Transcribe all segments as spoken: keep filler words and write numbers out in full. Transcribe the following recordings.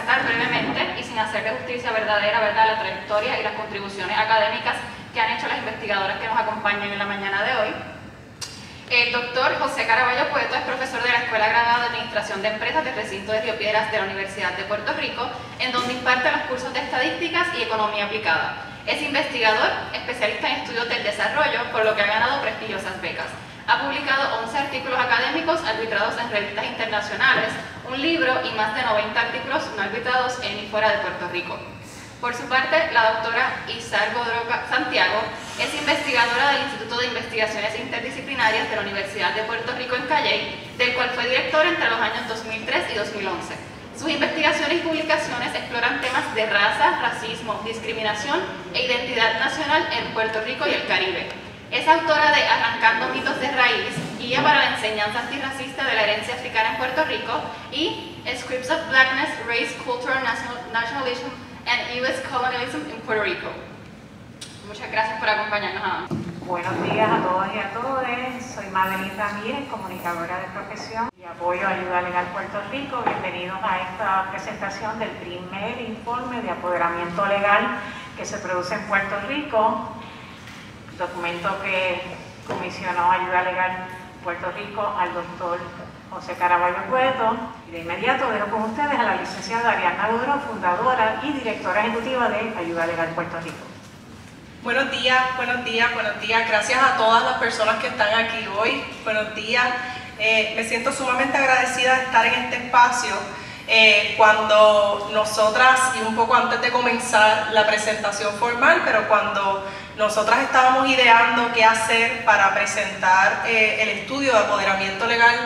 presentar brevemente y sin hacerle justicia verdadera, ¿verdad?, la trayectoria y las contribuciones académicas que han hecho las investigadoras que nos acompañan en la mañana de hoy. El doctor José Caraballo Cueto es profesor de la Escuela Graduada de Administración de Empresas del Recinto de Río Piedras de la Universidad de Puerto Rico, en donde imparte los cursos de Estadísticas y Economía Aplicada. Es investigador, especialista en estudios del desarrollo, por lo que ha ganado prestigiosas becas. Ha publicado once artículos académicos arbitrados en revistas internacionales, un libro y más de noventa artículos no arbitrados en y fuera de Puerto Rico. Por su parte, la doctora Isar Godreau Santiago es investigadora del Instituto de Investigaciones Interdisciplinarias de la Universidad de Puerto Rico en Calley, del cual fue directora entre los años dos mil tres y dos mil once. Sus investigaciones y publicaciones exploran temas de raza, racismo, discriminación e identidad nacional en Puerto Rico y el Caribe. Es autora de Arrancando mitos de raíz, Guía para la enseñanza antirracista de la herencia africana en Puerto Rico, y Scripts of Blackness, Race, Culture, Nationalism and U S Colonialism in Puerto Rico. Muchas gracias por acompañarnos, Ana. Buenos días a todas y a todos. Soy Madeline Ramírez, comunicadora de profesión y apoyo a Ayuda Legal Puerto Rico. Bienvenidos a esta presentación del primer informe de apoderamiento legal que se produce en Puerto Rico, documento que comisionó Ayuda Legal Puerto Rico al doctor José Caraballo Cueto. Y de inmediato dejo con ustedes a la licenciada Ariadna Duro, fundadora y directora ejecutiva de Ayuda Legal Puerto Rico. Buenos días, buenos días, buenos días. Gracias a todas las personas que están aquí hoy. Buenos días. Eh, me siento sumamente agradecida de estar en este espacio. Eh, cuando nosotras, y un poco antes de comenzar la presentación formal, pero cuando nosotras estábamos ideando qué hacer para presentar eh, el estudio de apoderamiento legal,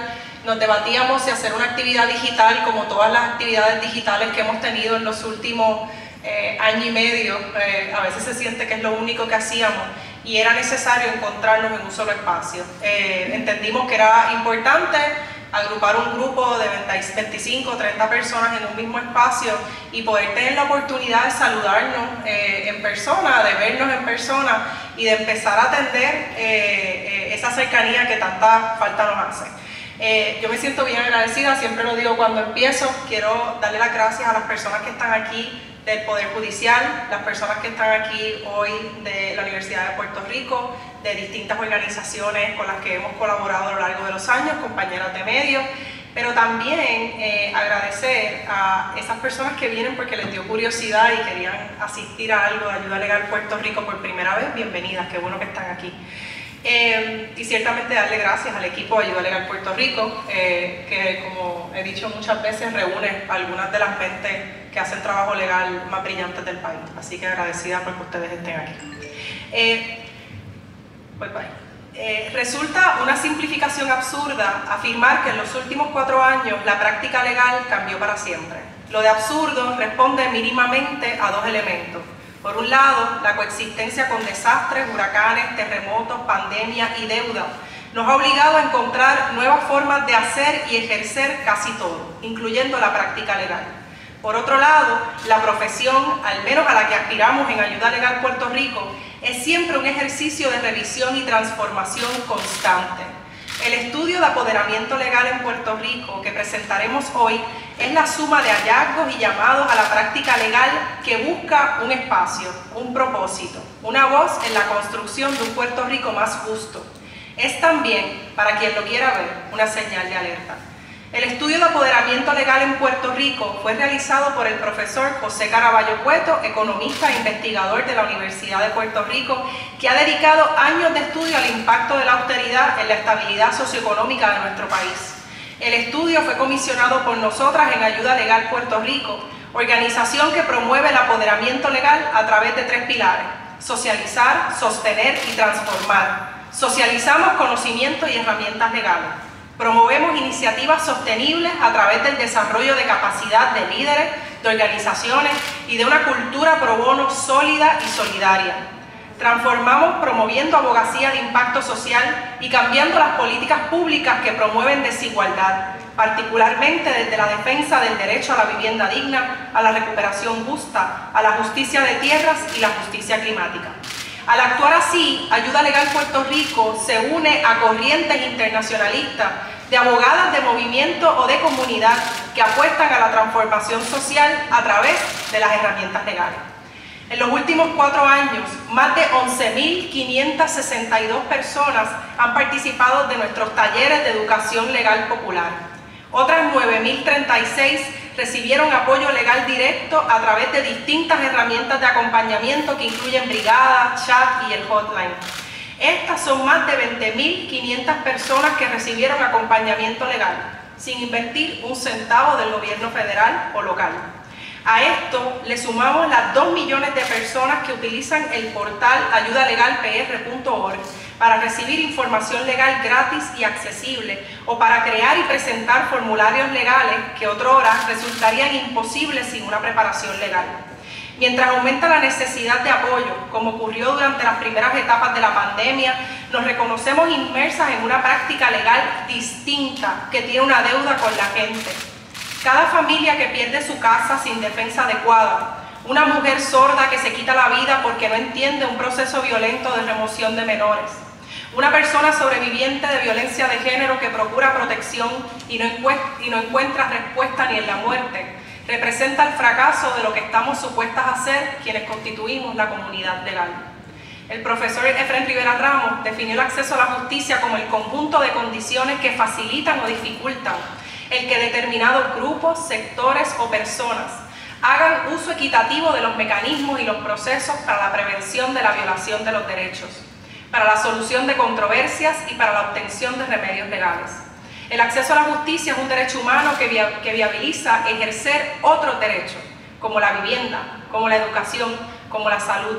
nos debatíamos si hacer una actividad digital como todas las actividades digitales que hemos tenido en los últimos eh, año y medio. Eh, a veces se siente que es lo único que hacíamos y era necesario encontrarnos en un solo espacio. Eh, entendimos que era importante agrupar un grupo de veinticinco o treinta personas en un mismo espacio y poder tener la oportunidad de saludarnos eh, en persona, de vernos en persona y de empezar a atender eh, eh, esa cercanía que tanta falta nos hace. Eh, yo me siento bien agradecida, siempre lo digo cuando empiezo. Quiero darle las gracias a las personas que están aquí del Poder Judicial, las personas que están aquí hoy de la Universidad de Puerto Rico, de distintas organizaciones con las que hemos colaborado a lo largo de los años, compañeras de medios, pero también eh, agradecer a esas personas que vienen porque les dio curiosidad y querían asistir a algo de Ayuda Legal Puerto Rico por primera vez. Bienvenidas, qué bueno que están aquí. Eh, y ciertamente darle gracias al equipo de Ayuda Legal Puerto Rico, eh, que como he dicho muchas veces, reúne algunas de las mentes que hacen trabajo legal más brillantes del país. Así que agradecida por que ustedes estén aquí. Eh, Bye bye. Eh, resulta una simplificación absurda afirmar que en los últimos cuatro años la práctica legal cambió para siempre. Lo de absurdo responde mínimamente a dos elementos. Por un lado, la coexistencia con desastres, huracanes, terremotos, pandemias y deuda nos ha obligado a encontrar nuevas formas de hacer y ejercer casi todo, incluyendo la práctica legal. Por otro lado, la profesión, al menos a la que aspiramos en Ayuda Legal Puerto Rico, es siempre un ejercicio de revisión y transformación constante. El estudio de apoderamiento legal en Puerto Rico que presentaremos hoy es la suma de hallazgos y llamados a la práctica legal que busca un espacio, un propósito, una voz en la construcción de un Puerto Rico más justo. Es también, para quien lo quiera ver, una señal de alerta. El estudio de apoderamiento legal en Puerto Rico fue realizado por el profesor José Caraballo Cueto, economista e investigador de la Universidad de Puerto Rico, que ha dedicado años de estudio al impacto de la austeridad en la estabilidad socioeconómica de nuestro país. El estudio fue comisionado por nosotras en Ayuda Legal Puerto Rico, organización que promueve el apoderamiento legal a través de tres pilares: socializar, sostener y transformar. Socializamos conocimientos y herramientas legales. Promovemos iniciativas sostenibles a través del desarrollo de capacidad de líderes, de organizaciones y de una cultura pro bono sólida y solidaria. Transformamos promoviendo abogacía de impacto social y cambiando las políticas públicas que promueven desigualdad, particularmente desde la defensa del derecho a la vivienda digna, a la recuperación justa, a la justicia de tierras y la justicia climática. Al actuar así, Ayuda Legal Puerto Rico se une a corrientes internacionalistas de abogadas de movimiento o de comunidad que apuestan a la transformación social a través de las herramientas legales. En los últimos cuatro años, más de once mil quinientas sesenta y dos personas han participado de nuestros talleres de educación legal popular. Otras nueve mil treinta y seis recibieron apoyo legal directo a través de distintas herramientas de acompañamiento que incluyen brigadas, chat y el hotline. Estas son más de veinte mil quinientas personas que recibieron acompañamiento legal, sin invertir un centavo del gobierno federal o local. A esto le sumamos las dos millones de personas que utilizan el portal ayuda legal p r punto org para recibir información legal gratis y accesible o para crear y presentar formularios legales que otrora resultarían imposibles sin una preparación legal. Mientras aumenta la necesidad de apoyo, como ocurrió durante las primeras etapas de la pandemia, nos reconocemos inmersas en una práctica legal distinta que tiene una deuda con la gente. Cada familia que pierde su casa sin defensa adecuada, una mujer sorda que se quita la vida porque no entiende un proceso violento de remoción de menores, una persona sobreviviente de violencia de género que procura protección y no encuentra, y no encuentra respuesta ni en la muerte, representa el fracaso de lo que estamos supuestas a hacer quienes constituimos la comunidad legal. El profesor Efraín Rivera Ramos definió el acceso a la justicia como el conjunto de condiciones que facilitan o dificultan el que determinados grupos, sectores o personas hagan uso equitativo de los mecanismos y los procesos para la prevención de la violación de los derechos, para la solución de controversias y para la obtención de remedios legales. El acceso a la justicia es un derecho humano que, via que viabiliza ejercer otros derechos, como la vivienda, como la educación, como la salud.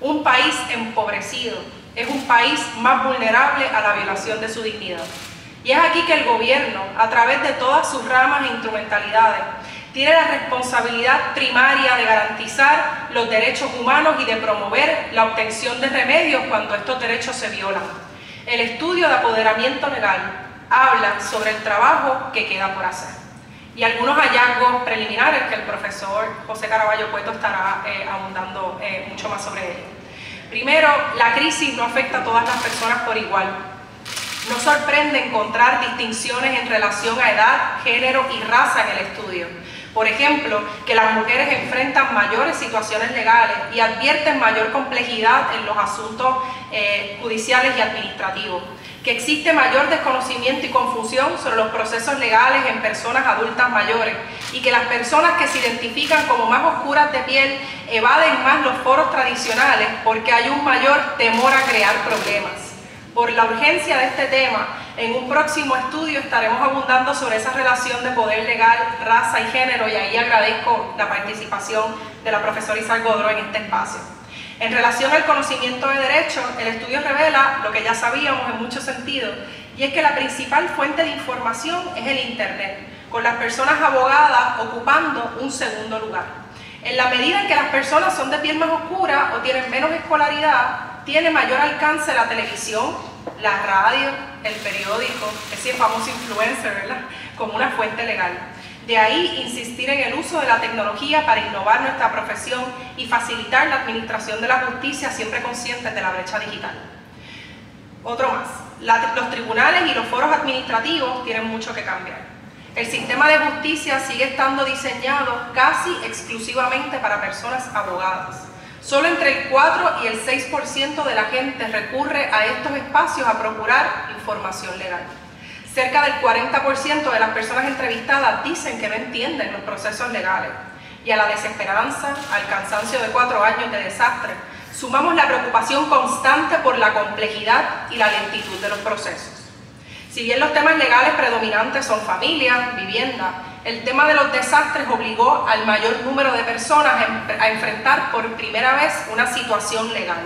Un país empobrecido es un país más vulnerable a la violación de su dignidad. Y es aquí que el gobierno, a través de todas sus ramas e instrumentalidades, tiene la responsabilidad primaria de garantizar los derechos humanos y de promover la obtención de remedios cuando estos derechos se violan. El estudio de apoderamiento legal habla sobre el trabajo que queda por hacer y algunos hallazgos preliminares que el profesor José Caraballo Cueto estará eh, abundando eh, mucho más sobre ello. Primero, la crisis no afecta a todas las personas por igual. No sorprende encontrar distinciones en relación a edad, género y raza en el estudio. Por ejemplo, que las mujeres enfrentan mayores situaciones legales y advierten mayor complejidad en los asuntos eh, judiciales y administrativos, que existe mayor desconocimiento y confusión sobre los procesos legales en personas adultas mayores y que las personas que se identifican como más oscuras de piel evaden más los foros tradicionales porque hay un mayor temor a crear problemas. Por la urgencia de este tema, en un próximo estudio estaremos abundando sobre esa relación de poder legal, raza y género, y ahí agradezco la participación de la profesora Isar Godró en este espacio. En relación al conocimiento de derecho, el estudio revela lo que ya sabíamos en muchos sentidos, y es que la principal fuente de información es el Internet, con las personas abogadas ocupando un segundo lugar. En la medida en que las personas son de piel más oscura o tienen menos escolaridad, tiene mayor alcance la televisión, la radio, el periódico, ese famoso influencer, ¿verdad?, como una fuente legal. De ahí insistir en el uso de la tecnología para innovar nuestra profesión y facilitar la administración de la justicia, siempre conscientes de la brecha digital. Otro más, la, los tribunales y los foros administrativos tienen mucho que cambiar. El sistema de justicia sigue estando diseñado casi exclusivamente para personas abogadas. Solo entre el cuatro y el seis por ciento de la gente recurre a estos espacios a procurar información legal. Cerca del cuarenta por ciento de las personas entrevistadas dicen que no entienden los procesos legales. Y a la desesperanza, al cansancio de cuatro años de desastre, sumamos la preocupación constante por la complejidad y la lentitud de los procesos. Si bien los temas legales predominantes son familia, vivienda, el tema de los desastres obligó al mayor número de personas a enfrentar por primera vez una situación legal.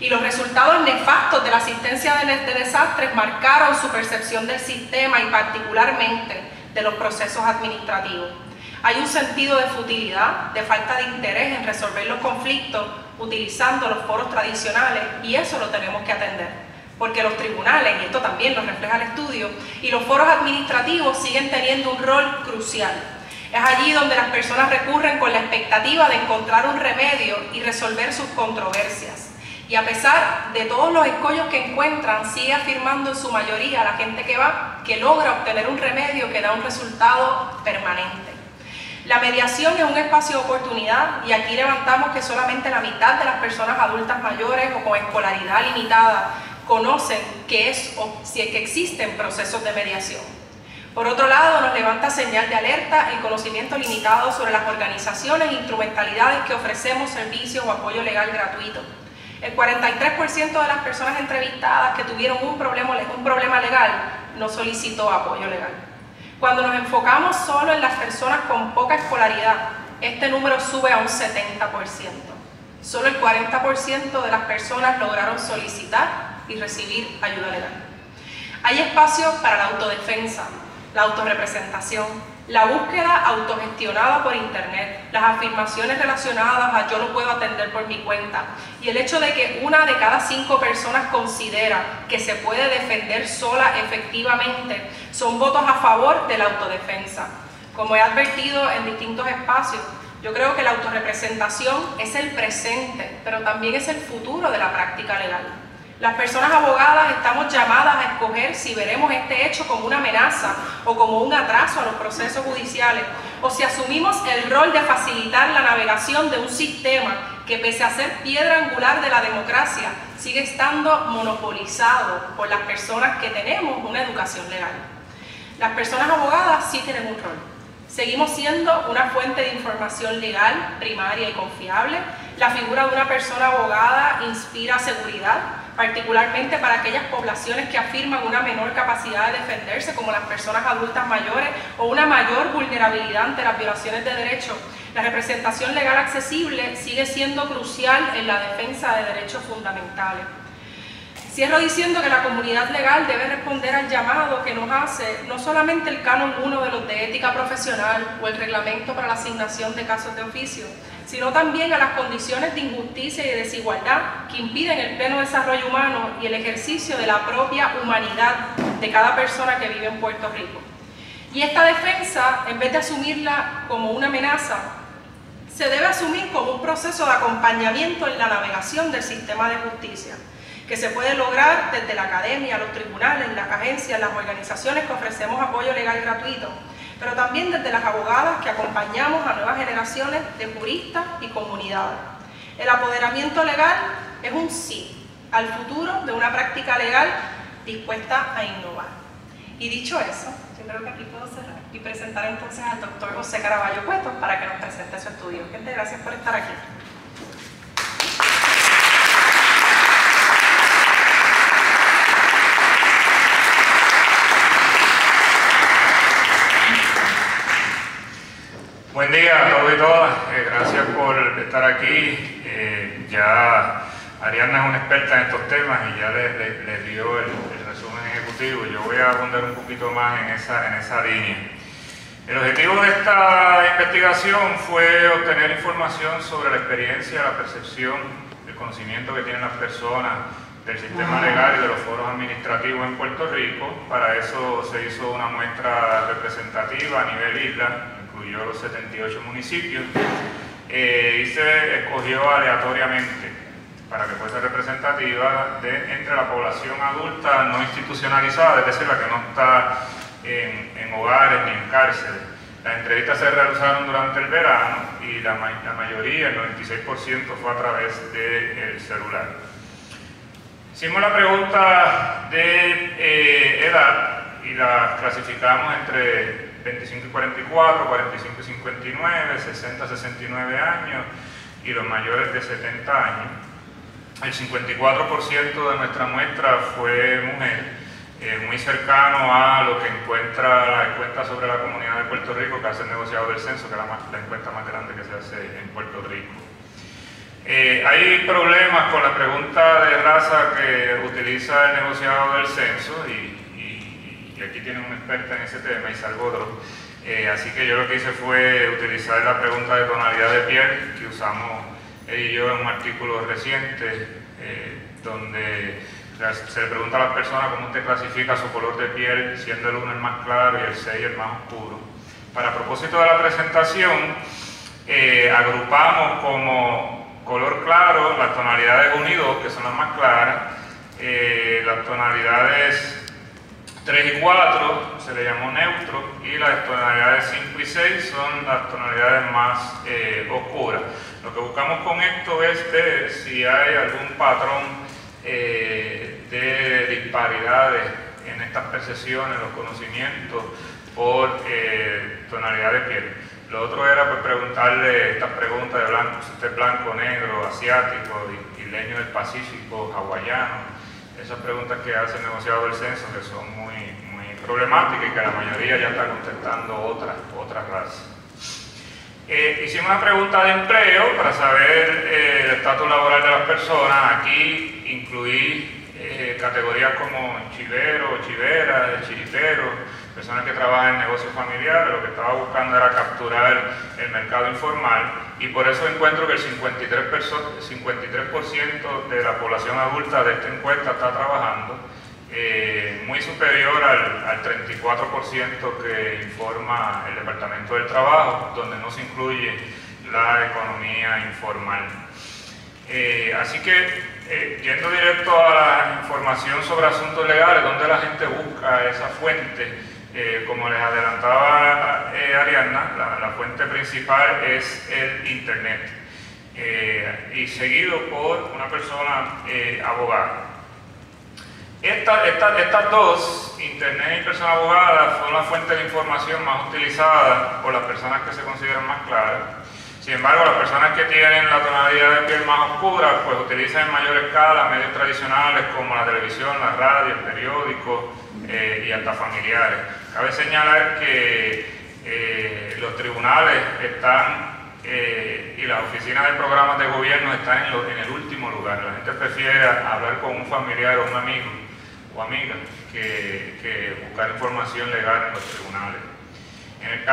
Y los resultados nefastos de la asistencia de desastres marcaron su percepción del sistema y particularmente de los procesos administrativos. Hay un sentido de futilidad, de falta de interés en resolver los conflictos utilizando los foros tradicionales, y eso lo tenemos que atender, porque los tribunales, y esto también lo refleja el estudio, y los foros administrativos siguen teniendo un rol crucial. Es allí donde las personas recurren con la expectativa de encontrar un remedio y resolver sus controversias. Y a pesar de todos los escollos que encuentran, sigue afirmando en su mayoría la gente que va, que logra obtener un remedio que da un resultado permanente. La mediación es un espacio de oportunidad y aquí levantamos que solamente la mitad de las personas adultas mayores o con escolaridad limitada conocen que es o si es que existen procesos de mediación. Por otro lado, nos levanta señal de alerta el conocimiento limitado sobre las organizaciones e instrumentalidades que ofrecemos servicios o apoyo legal gratuito. El cuarenta y tres por ciento de las personas entrevistadas que tuvieron un problema, un problema legal no solicitó apoyo legal. Cuando nos enfocamos solo en las personas con poca escolaridad, este número sube a un setenta por ciento. Solo el cuarenta por ciento de las personas lograron solicitar y recibir ayuda legal. Hay espacio para la autodefensa, la autorrepresentación, la búsqueda autogestionada por internet, las afirmaciones relacionadas a yo no puedo atender por mi cuenta y el hecho de que una de cada cinco personas considera que se puede defender sola efectivamente son votos a favor de la autodefensa. Como he advertido en distintos espacios, yo creo que la autorrepresentación es el presente, pero también es el futuro de la práctica legal. Las personas abogadas estamos llamadas a escoger si veremos este hecho como una amenaza o como un atraso a los procesos judiciales, o si asumimos el rol de facilitar la navegación de un sistema que, pese a ser piedra angular de la democracia, sigue estando monopolizado por las personas que tenemos una educación legal. Las personas abogadas sí tienen un rol. Seguimos siendo una fuente de información legal, primaria y confiable. La figura de una persona abogada inspira seguridad, particularmente para aquellas poblaciones que afirman una menor capacidad de defenderse, como las personas adultas mayores, o una mayor vulnerabilidad ante las violaciones de derechos. La representación legal accesible sigue siendo crucial en la defensa de derechos fundamentales. Cierro diciendo que la comunidad legal debe responder al llamado que nos hace no solamente el Canon uno de los de ética profesional o el reglamento para la asignación de casos de oficio, sino también a las condiciones de injusticia y de desigualdad que impiden el pleno desarrollo humano y el ejercicio de la propia humanidad de cada persona que vive en Puerto Rico. Y esta defensa, en vez de asumirla como una amenaza, se debe asumir como un proceso de acompañamiento en la navegación del sistema de justicia, que se puede lograr desde la academia, los tribunales, las agencias, las organizaciones que ofrecemos apoyo legal gratuito, pero también desde las abogadas que acompañamos a nuevas generaciones de juristas y comunidades. El apoderamiento legal es un sí al futuro de una práctica legal dispuesta a innovar. Y dicho eso, yo creo que aquí puedo cerrar y presentar entonces al doctor José Caraballo Cueto para que nos presente su estudio. Gente, gracias por estar aquí. Buen día a todos y todas, eh, gracias por estar aquí. Eh, ya Ariadna es una experta en estos temas y ya les le, le dio el, el resumen ejecutivo. Yo voy a abundar un poquito más en esa, en esa línea. El objetivo de esta investigación fue obtener información sobre la experiencia, la percepción, el conocimiento que tienen las personas del sistema legal y de los foros administrativos en Puerto Rico. Para eso se hizo una muestra representativa a nivel isla, incluyó los setenta y ocho municipios, eh, y se escogió aleatoriamente para que fuese representativa de, entre la población adulta no institucionalizada, es decir, la que no está en, en hogares ni en cárceles. Las entrevistas se realizaron durante el verano y la, la mayoría, el noventa y seis por ciento, fue a través del celular. Hicimos la pregunta de eh, edad y la clasificamos entre veinticinco y cuarenta y cuatro, cuarenta y cinco y cincuenta y nueve, sesenta y sesenta y nueve años y los mayores de setenta años. El cincuenta y cuatro por ciento de nuestra muestra fue mujer, eh, muy cercano a lo que encuentra la encuesta sobre la comunidad de Puerto Rico que hace el negociado del censo, que es la, la encuesta más grande que se hace en Puerto Rico. Eh, hay problemas con la pregunta de raza que utiliza el negociado del censo y y aquí tienen una experta en ese tema, Isar Godró. Eh, así que yo lo que hice fue utilizar la pregunta de tonalidad de piel que usamos él y yo en un artículo reciente eh, donde se le pregunta a las personas cómo usted clasifica su color de piel, siendo el uno el más claro y el seis el más oscuro. Para propósito de la presentación, eh, agrupamos como color claro, las tonalidades uno y dos, que son las más claras, eh, las tonalidades tres y cuatro se le llamó neutro, y las tonalidades cinco y seis son las tonalidades más eh, oscuras. Lo que buscamos con esto es ver si hay algún patrón eh, de disparidades en estas percepciones, los conocimientos por eh, tonalidad de piel. Lo otro era pues, preguntarle estas preguntas de blanco, si usted es blanco, negro, asiático, isleño del Pacífico, hawaiano. Esas preguntas que hace el negociado del censo, que son muy, muy problemáticas y que la mayoría ya está contestando otras, otras razas. Eh, hicimos una pregunta de empleo para saber eh, el estatus laboral de las personas. Aquí incluí eh, categorías como chivero, chivera, chiripero, personas que trabajan en negocios familiares. Lo que estaba buscando era capturar el mercado informal, y por eso encuentro que el cincuenta y tres por ciento de la población adulta de esta encuesta está trabajando, eh, muy superior al, al treinta y cuatro por ciento que informa el Departamento del Trabajo, donde no se incluye la economía informal. Eh, así que, Eh, yendo directo a la información sobre asuntos legales, donde la gente busca esa fuente, eh, como les adelantaba eh, Ariadna, la, la fuente principal es el internet, eh, y seguido por una persona eh, abogada. Esta, esta, estas dos, internet y persona abogada, son la fuente de información más utilizada por las personas que se consideran más claras. Sin embargo, las personas que tienen la tonalidad de piel más oscura, pues utilizan en mayor escala medios tradicionales como la televisión, la radio, el periódico eh, y hasta familiares. Cabe señalar que eh, los tribunales están eh, y las oficinas de programas de gobierno están en, lo, en el último lugar. La gente prefiere hablar con un familiar o un amigo o amiga que, que buscar información legal en los tribunales. En el,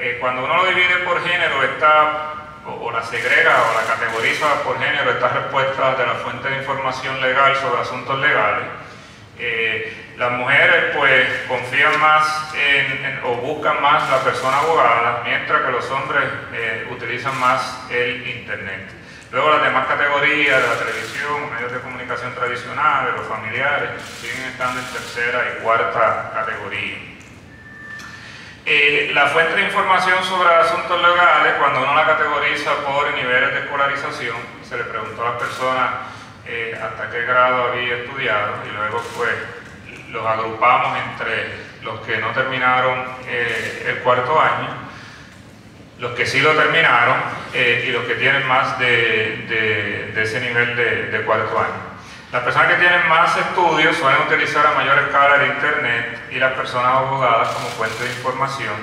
eh, cuando uno lo divide por género, está, o, o la segrega o la categoriza por género, estas respuestas de la fuente de información legal sobre asuntos legales, eh, las mujeres pues confían más en, en, o buscan más la persona abogada, mientras que los hombres eh, utilizan más el internet. Luego las demás categorías, la televisión, medios de comunicación tradicionales, los familiares, siguen estando en tercera y cuarta categoría. Eh, la fuente de información sobre asuntos legales, cuando uno la categoriza por niveles de escolarización, se le preguntó a las personas eh, hasta qué grado había estudiado, y luego pues los agrupamos entre los que no terminaron eh, el cuarto año, los que sí lo terminaron eh, y los que tienen más de, de, de ese nivel de, de cuarto año. Las personas que tienen más estudios suelen utilizar a mayor escala el internet y las personas abogadas como fuente de información.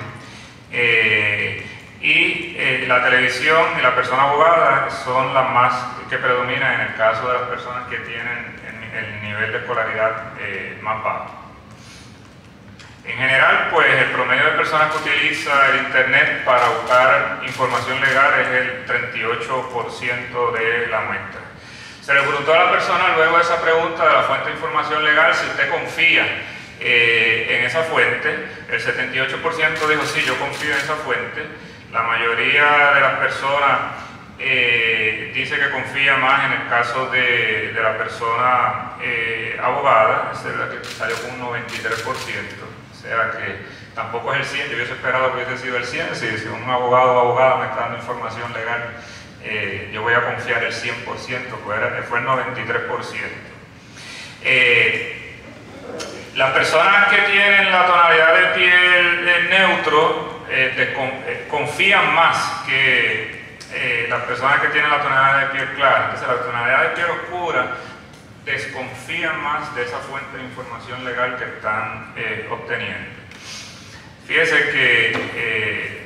Eh, y eh, la televisión y la persona abogada son las más que predominan en el caso de las personas que tienen el nivel de escolaridad eh, más bajo. En general, pues el promedio de personas que utiliza el internet para buscar información legal es el treinta y ocho por ciento de la muestra. Se le preguntó a la persona luego esa pregunta de la fuente de información legal, si usted confía eh, en esa fuente. El setenta y ocho por ciento dijo sí, yo confío en esa fuente. La mayoría de las personas eh, dice que confía más en el caso de, de la persona eh, abogada. Esa es la que salió con un noventa y tres por ciento. O sea que tampoco es el cien por ciento, yo hubiese esperado que hubiese sido el cien por ciento. Si un abogado o abogada me está dando información legal, Eh, yo voy a confiar el cien por ciento, pues fue el noventa y tres por ciento. Eh, las personas que tienen la tonalidad de piel de neutro eh, de, eh, confían más que eh, las personas que tienen la tonalidad de piel clara. Entonces, la tonalidad de piel oscura desconfían más de esa fuente de información legal que están eh, obteniendo. Fíjense que Eh,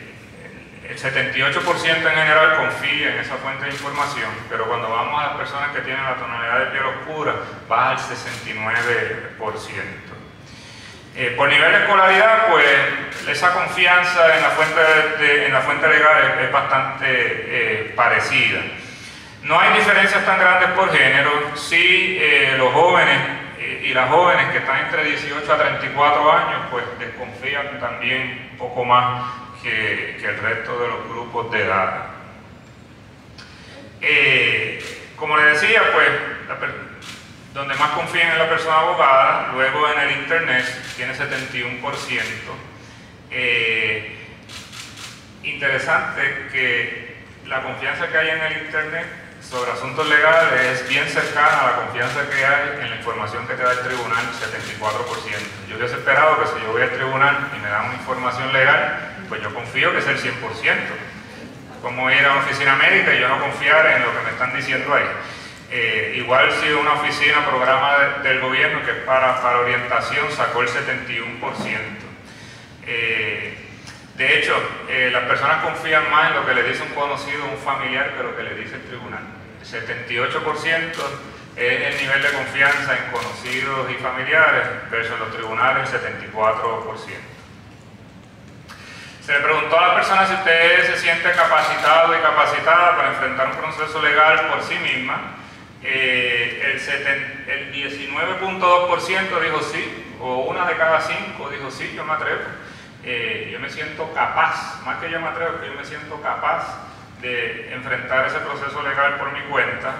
el setenta y ocho por ciento en general confía en esa fuente de información, pero cuando vamos a las personas que tienen la tonalidad de piel oscura, baja al sesenta y nueve por ciento. Eh, por nivel de escolaridad, pues esa confianza en la fuente, de, en la fuente legal es, es bastante eh, parecida. No hay diferencias tan grandes por género. Sí, eh, los jóvenes eh, y las jóvenes que están entre dieciocho a treinta y cuatro años, pues desconfían también un poco más Que, que el resto de los grupos de edad. Eh, Como les decía, pues, la donde más confían en la persona abogada, luego en el internet tiene setenta y uno por ciento. Eh, interesante que la confianza que hay en el internet sobre asuntos legales es bien cercana a la confianza que hay en la información que te da el tribunal, setenta y cuatro por ciento. Yo hubiese esperado que si yo voy al tribunal y me dan una información legal, pues yo confío que es el cien por ciento. Como ir a una oficina médica y yo no confiar en lo que me están diciendo ahí. Eh, igual si una oficina, programa de, del gobierno que es para, para orientación, sacó el setenta y uno por ciento. Eh, de hecho, eh, las personas confían más en lo que le dice un conocido o un familiar que lo que le dice el tribunal. El setenta y ocho por ciento es el nivel de confianza en conocidos y familiares versus los tribunales, el setenta y cuatro por ciento. Se le preguntó a la persona si usted se siente capacitado y capacitada para enfrentar un proceso legal por sí misma. Eh, el diecinueve punto dos por ciento dijo sí, o una de cada cinco dijo sí, yo me atrevo, eh, yo me siento capaz, más que yo me atrevo, que yo me siento capaz de enfrentar ese proceso legal por mi cuenta.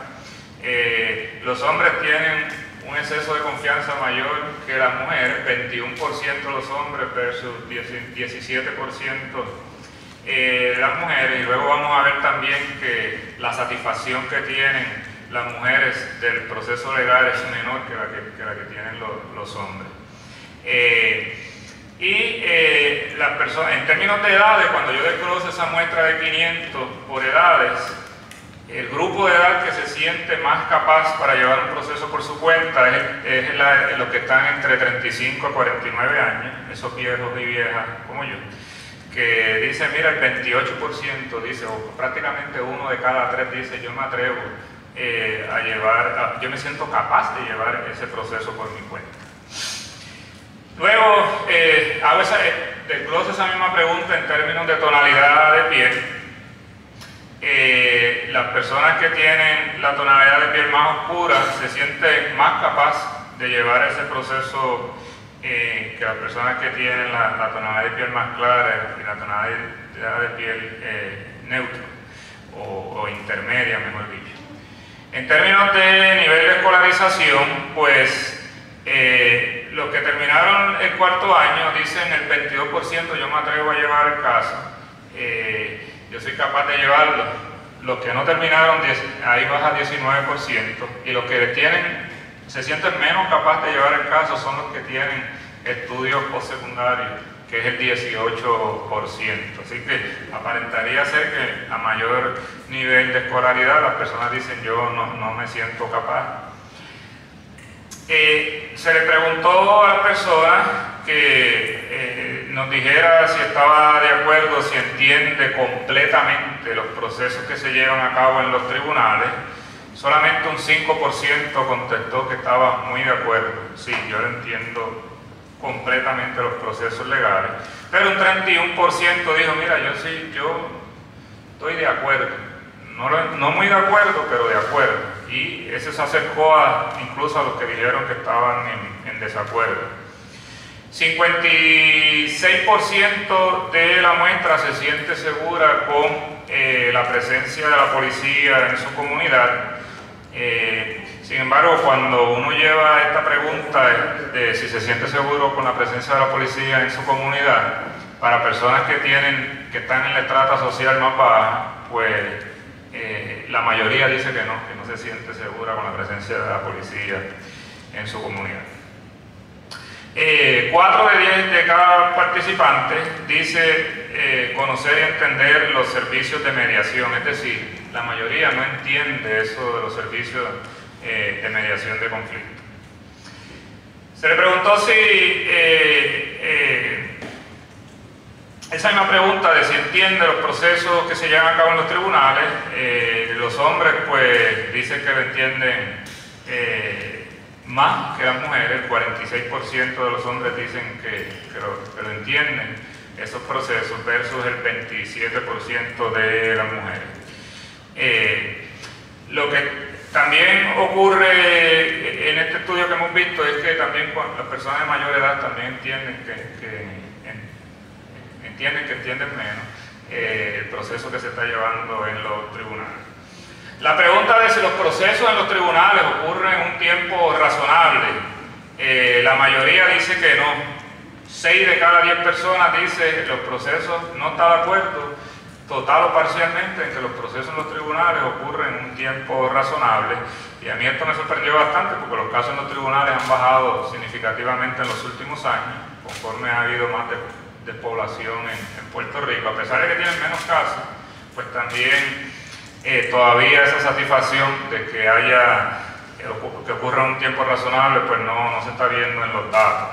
Eh, los hombres tienen un exceso de confianza mayor que las mujeres, veintiuno por ciento los hombres versus diecisiete por ciento eh, las mujeres, y luego vamos a ver también que la satisfacción que tienen las mujeres del proceso legal es menor que la que, que, la que tienen los, los hombres. Eh, y eh, las personas, en términos de edades, cuando yo desgloso esa muestra de quinientos por edades, el grupo de edad que se siente más capaz para llevar un proceso por su cuenta es, es la, los que están entre treinta y cinco a cuarenta y nueve años, esos viejos y viejas como yo, que dicen, mira, el veintiocho por ciento dice, o prácticamente uno de cada tres dice, yo me atrevo Eh, a llevar, a, yo me siento capaz de llevar ese proceso por mi cuenta. Luego, eh, hago esa, desgloso esa misma pregunta en términos de tonalidad de piel. Eh, las personas que tienen la tonalidad de piel más oscura se sienten más capaz de llevar ese proceso eh, que las personas que tienen la, la tonalidad de piel más clara y la tonalidad de piel eh, neutra o, o intermedia, mejor dicho. En términos de nivel de escolarización, pues eh, los que terminaron el cuarto año dicen el veintidós por ciento yo me atrevo a llevar el caso, eh, yo soy capaz de llevarlo. Los que no terminaron, ahí baja diecinueve por ciento, y los que tienen, se sienten menos capaz de llevar el caso son los que tienen estudios postsecundarios, que es el dieciocho por ciento. Así que aparentaría ser que a mayor nivel de escolaridad las personas dicen yo no, no me siento capaz. Eh, se le preguntó a la persona que eh, nos dijera si estaba de acuerdo, si entiende completamente los procesos que se llevan a cabo en los tribunales. Solamente un cinco por ciento contestó que estaba muy de acuerdo. Sí, yo lo entiendo completamente los procesos legales, pero un treinta y uno por ciento dijo, mira, yo sí, yo estoy de acuerdo, no, no muy de acuerdo, pero de acuerdo, y eso se acercó a, incluso a los que dijeron que estaban en, en desacuerdo. cincuenta y seis por ciento de la muestra se siente segura con eh, la presencia de la policía en su comunidad. Eh, Sin embargo, cuando uno lleva esta pregunta de, de si se siente seguro con la presencia de la policía en su comunidad, para personas que tienen, que están en la estrata social más baja, pues eh, la mayoría dice que no, que no se siente segura con la presencia de la policía en su comunidad. Eh, cuatro de diez de cada participante dice eh, conocer y entender los servicios de mediación, es decir, la mayoría no entiende eso de los servicios Eh, de mediación de conflicto. Se le preguntó si eh, eh, esa misma pregunta de si entiende los procesos que se llevan a cabo en los tribunales. Eh, los hombres pues dicen que lo entienden eh, más que las mujeres, el cuarenta y seis por ciento de los hombres dicen que, que, lo, que lo entienden esos procesos versus el veintisiete por ciento de las mujeres. Eh, lo que también ocurre en este estudio que hemos visto es que también las personas de mayor edad también entienden que, que entienden que entienden menos eh, el proceso que se está llevando en los tribunales. La pregunta de si los procesos en los tribunales ocurren en un tiempo razonable, eh, la mayoría dice que no. seis de cada diez personas dice los procesos no está de acuerdo, total o parcialmente, en que los procesos en los tribunales ocurren en un tiempo razonable. Y a mí esto me sorprendió bastante porque los casos en los tribunales han bajado significativamente en los últimos años, conforme ha habido más despoblación en, en Puerto Rico. A pesar de que tienen menos casos, pues también eh, todavía esa satisfacción de que haya, que ocurra en un tiempo razonable, pues no, no se está viendo en los datos.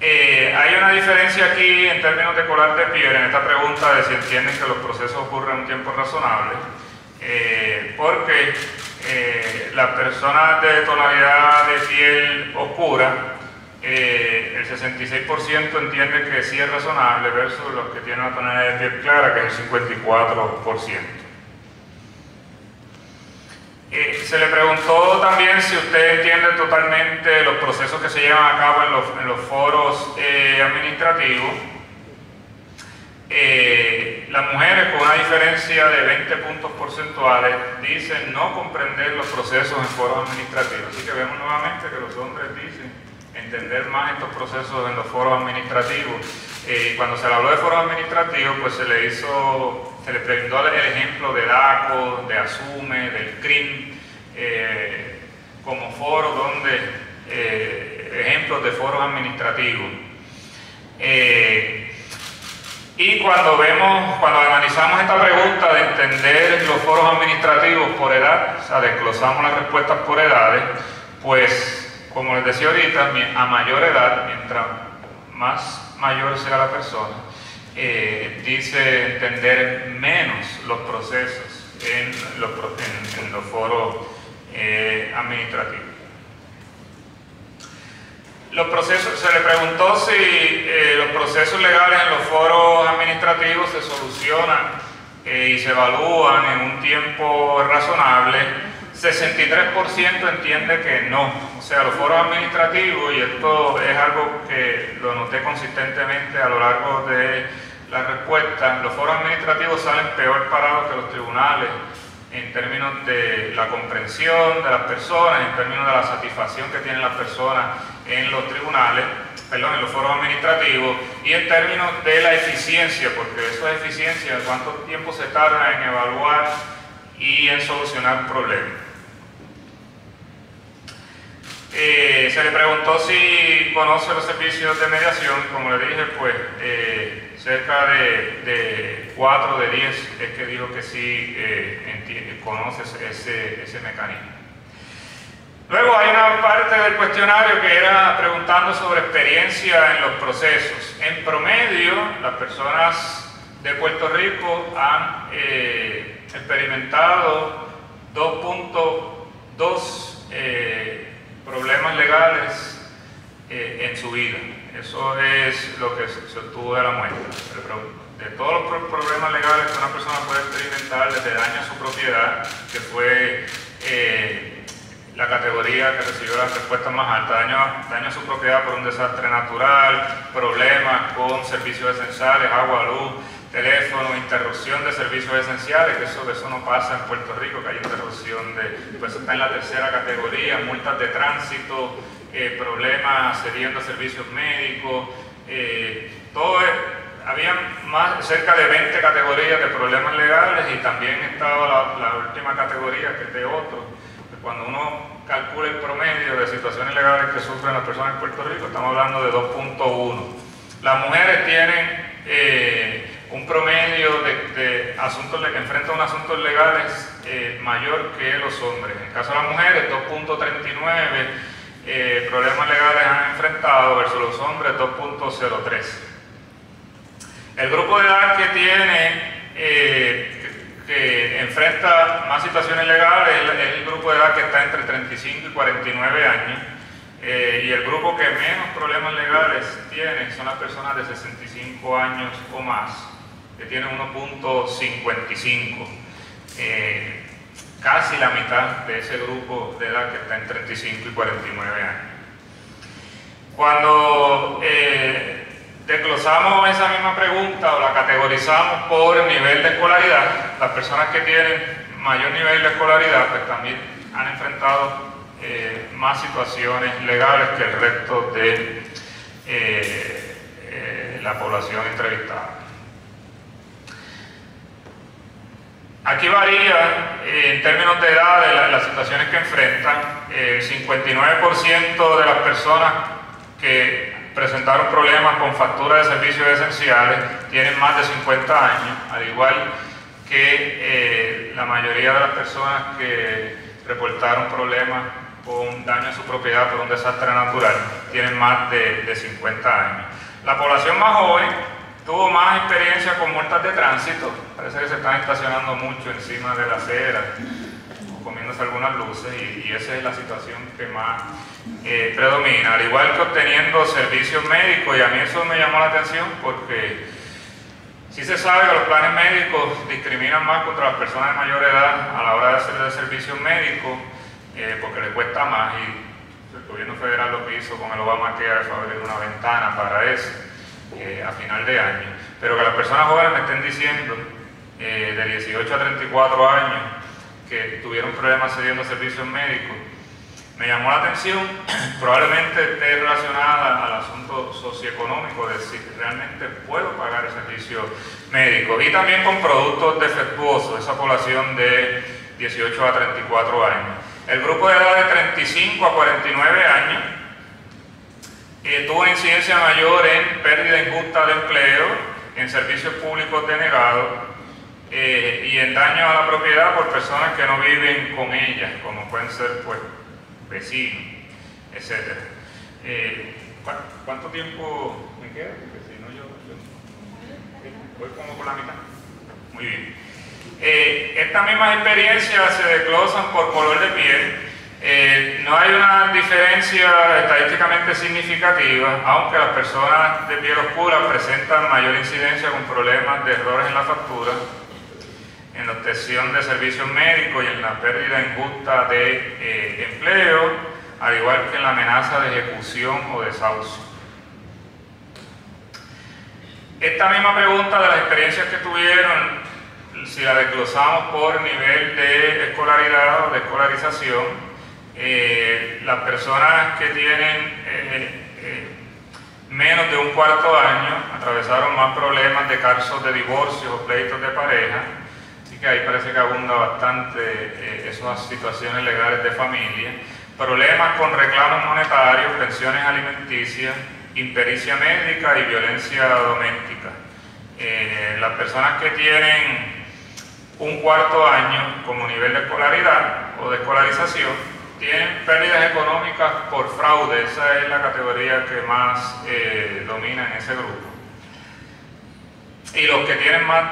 Eh, hay una diferencia aquí en términos de colar de piedra en esta pregunta de si entienden que los procesos ocurren en un tiempo razonable, eh, porque eh, las personas de tonalidad de piel oscura, eh, el sesenta y seis por ciento entiende que sí es razonable versus los que tienen una tonalidad de piel clara, que es el cincuenta y cuatro por ciento. Eh, se le preguntó también si usted entiende totalmente los procesos que se llevan a cabo en los, en los foros eh, administrativos. Eh, las mujeres, con una diferencia de veinte puntos porcentuales, dicen no comprender los procesos en foros administrativos. Así que vemos nuevamente que los hombres dicen entender más estos procesos en los foros administrativos. Eh, cuando se le habló de foros administrativos, pues se le hizo... Se le brindó el ejemplo de DACO, de ASUME, del CRIM, eh, como foros donde, eh, ejemplos de foros administrativos. Eh, y cuando vemos, cuando analizamos esta pregunta de entender los foros administrativos por edad, o sea, desglosamos las respuestas por edades, pues, como les decía ahorita, a mayor edad, mientras más mayor sea la persona, Eh, dice entender menos los procesos en los, en, en los foros eh, administrativos. Los procesos, se le preguntó si eh, los procesos legales en los foros administrativos se solucionan eh, y se evalúan en un tiempo razonable. sesenta y tres por ciento entiende que no. O sea, los foros administrativos, y esto es algo que lo noté consistentemente a lo largo de la respuesta, los foros administrativos salen peor parados que los tribunales en términos de la comprensión de las personas, en términos de la satisfacción que tienen las personas en los tribunales, perdón, en los foros administrativos, y en términos de la eficiencia, porque eso es eficiencia, cuánto tiempo se tarda en evaluar y en solucionar problemas. Eh, se le preguntó si conoce los servicios de mediación. Como le dije, pues eh, cerca de cuatro de diez es que dijo que sí eh, entiende, conoce ese, ese mecanismo. Luego hay una parte del cuestionario que era preguntando sobre experiencia en los procesos. En promedio, las personas de Puerto Rico han eh, experimentado dos punto dos eh, problemas legales eh, en su vida. Eso es lo que se obtuvo de la muestra. De todos los problemas legales que una persona puede experimentar, desde daño a su propiedad, que fue eh, la categoría que recibió la respuesta más alta, daño a, daño a su propiedad por un desastre natural, problemas con servicios esenciales, agua, luz, teléfono, interrupción de servicios esenciales, que eso, eso no pasa en Puerto Rico, que hay interrupción de... Pues está en la tercera categoría, multas de tránsito, eh, problemas accediendo a servicios médicos, eh, todo... Había más, cerca de veinte categorías de problemas legales, y también estaba la, la última categoría, que es de otro. Cuando uno calcula el promedio de situaciones legales que sufren las personas en Puerto Rico, estamos hablando de dos punto uno. Las mujeres tienen... Eh, un promedio de, de asuntos que enfrentan unos asuntos legales eh, mayor que los hombres. En el caso de las mujeres, dos punto treinta y nueve eh, problemas legales han enfrentado, versus los hombres, dos punto cero tres. El grupo de edad que tiene, eh, que, que enfrenta más situaciones legales, es el, el grupo de edad que está entre treinta y cinco y cuarenta y nueve años, eh, y el grupo que menos problemas legales tiene son las personas de sesenta y cinco años o más, que tienen uno punto cincuenta y cinco, eh, casi la mitad de ese grupo de edad que está en treinta y cinco y cuarenta y nueve años. Cuando eh, desglosamos esa misma pregunta o la categorizamos por nivel de escolaridad, las personas que tienen mayor nivel de escolaridad pues también han enfrentado eh, más situaciones legales que el resto de eh, eh, la población entrevistada. Aquí varía eh, en términos de edad de la, las situaciones que enfrentan. El cincuenta y nueve por ciento de las personas que presentaron problemas con factura de servicios esenciales tienen más de cincuenta años, al igual que eh, la mayoría de las personas que reportaron problemas con daño a su propiedad por un desastre natural tienen más de, de cincuenta años. La población más joven tuvo más experiencia con multas de tránsito, parece que se están estacionando mucho encima de la acera o comiéndose algunas luces, y, y esa es la situación que más eh, predomina, al igual que obteniendo servicios médicos. Y a mí eso me llamó la atención porque sí se sabe que los planes médicos discriminan más contra las personas de mayor edad a la hora de hacer servicios médicos eh, porque les cuesta más, y el gobierno federal lo que hizo con el Obamacare fue abrir una ventana para eso Eh, a final de año. Pero que las personas jóvenes me estén diciendo eh, de dieciocho a treinta y cuatro años que tuvieron problemas accediendo a servicios médicos me llamó la atención. Probablemente esté relacionada al asunto socioeconómico de si realmente puedo pagar el servicio médico, y también con productos defectuosos, esa población de dieciocho a treinta y cuatro años. El grupo de edad de treinta y cinco a cuarenta y nueve años Eh, tuvo una incidencia mayor en pérdida injusta de empleo, en servicios públicos denegados eh, y en daño a la propiedad por personas que no viven con ellas, como pueden ser pues vecinos, etcétera. Eh, ¿Cuánto tiempo me queda? Porque si no yo, yo voy como por la mitad. Muy bien. Eh, estas mismas experiencias se desglosan por color de piel. Eh, no hay una diferencia estadísticamente significativa, aunque las personas de piel oscura presentan mayor incidencia con problemas de errores en la factura, en la obtención de servicios médicos y en la pérdida injusta de eh, empleo, al igual que en la amenaza de ejecución o desahucio. Esta misma pregunta de las experiencias que tuvieron, si la desglosamos por nivel de escolaridad o de escolarización, Eh, las personas que tienen eh, eh, menos de un cuarto año atravesaron más problemas de casos de divorcios o pleitos de pareja, así que ahí parece que abunda bastante eh, esas situaciones legales de familia, problemas con reclamos monetarios, pensiones alimenticias, impericia médica y violencia doméstica. Eh, las personas que tienen un cuarto año como nivel de escolaridad o de escolarización tienen pérdidas económicas por fraude, esa es la categoría que más eh, domina en ese grupo. Y los que tienen más,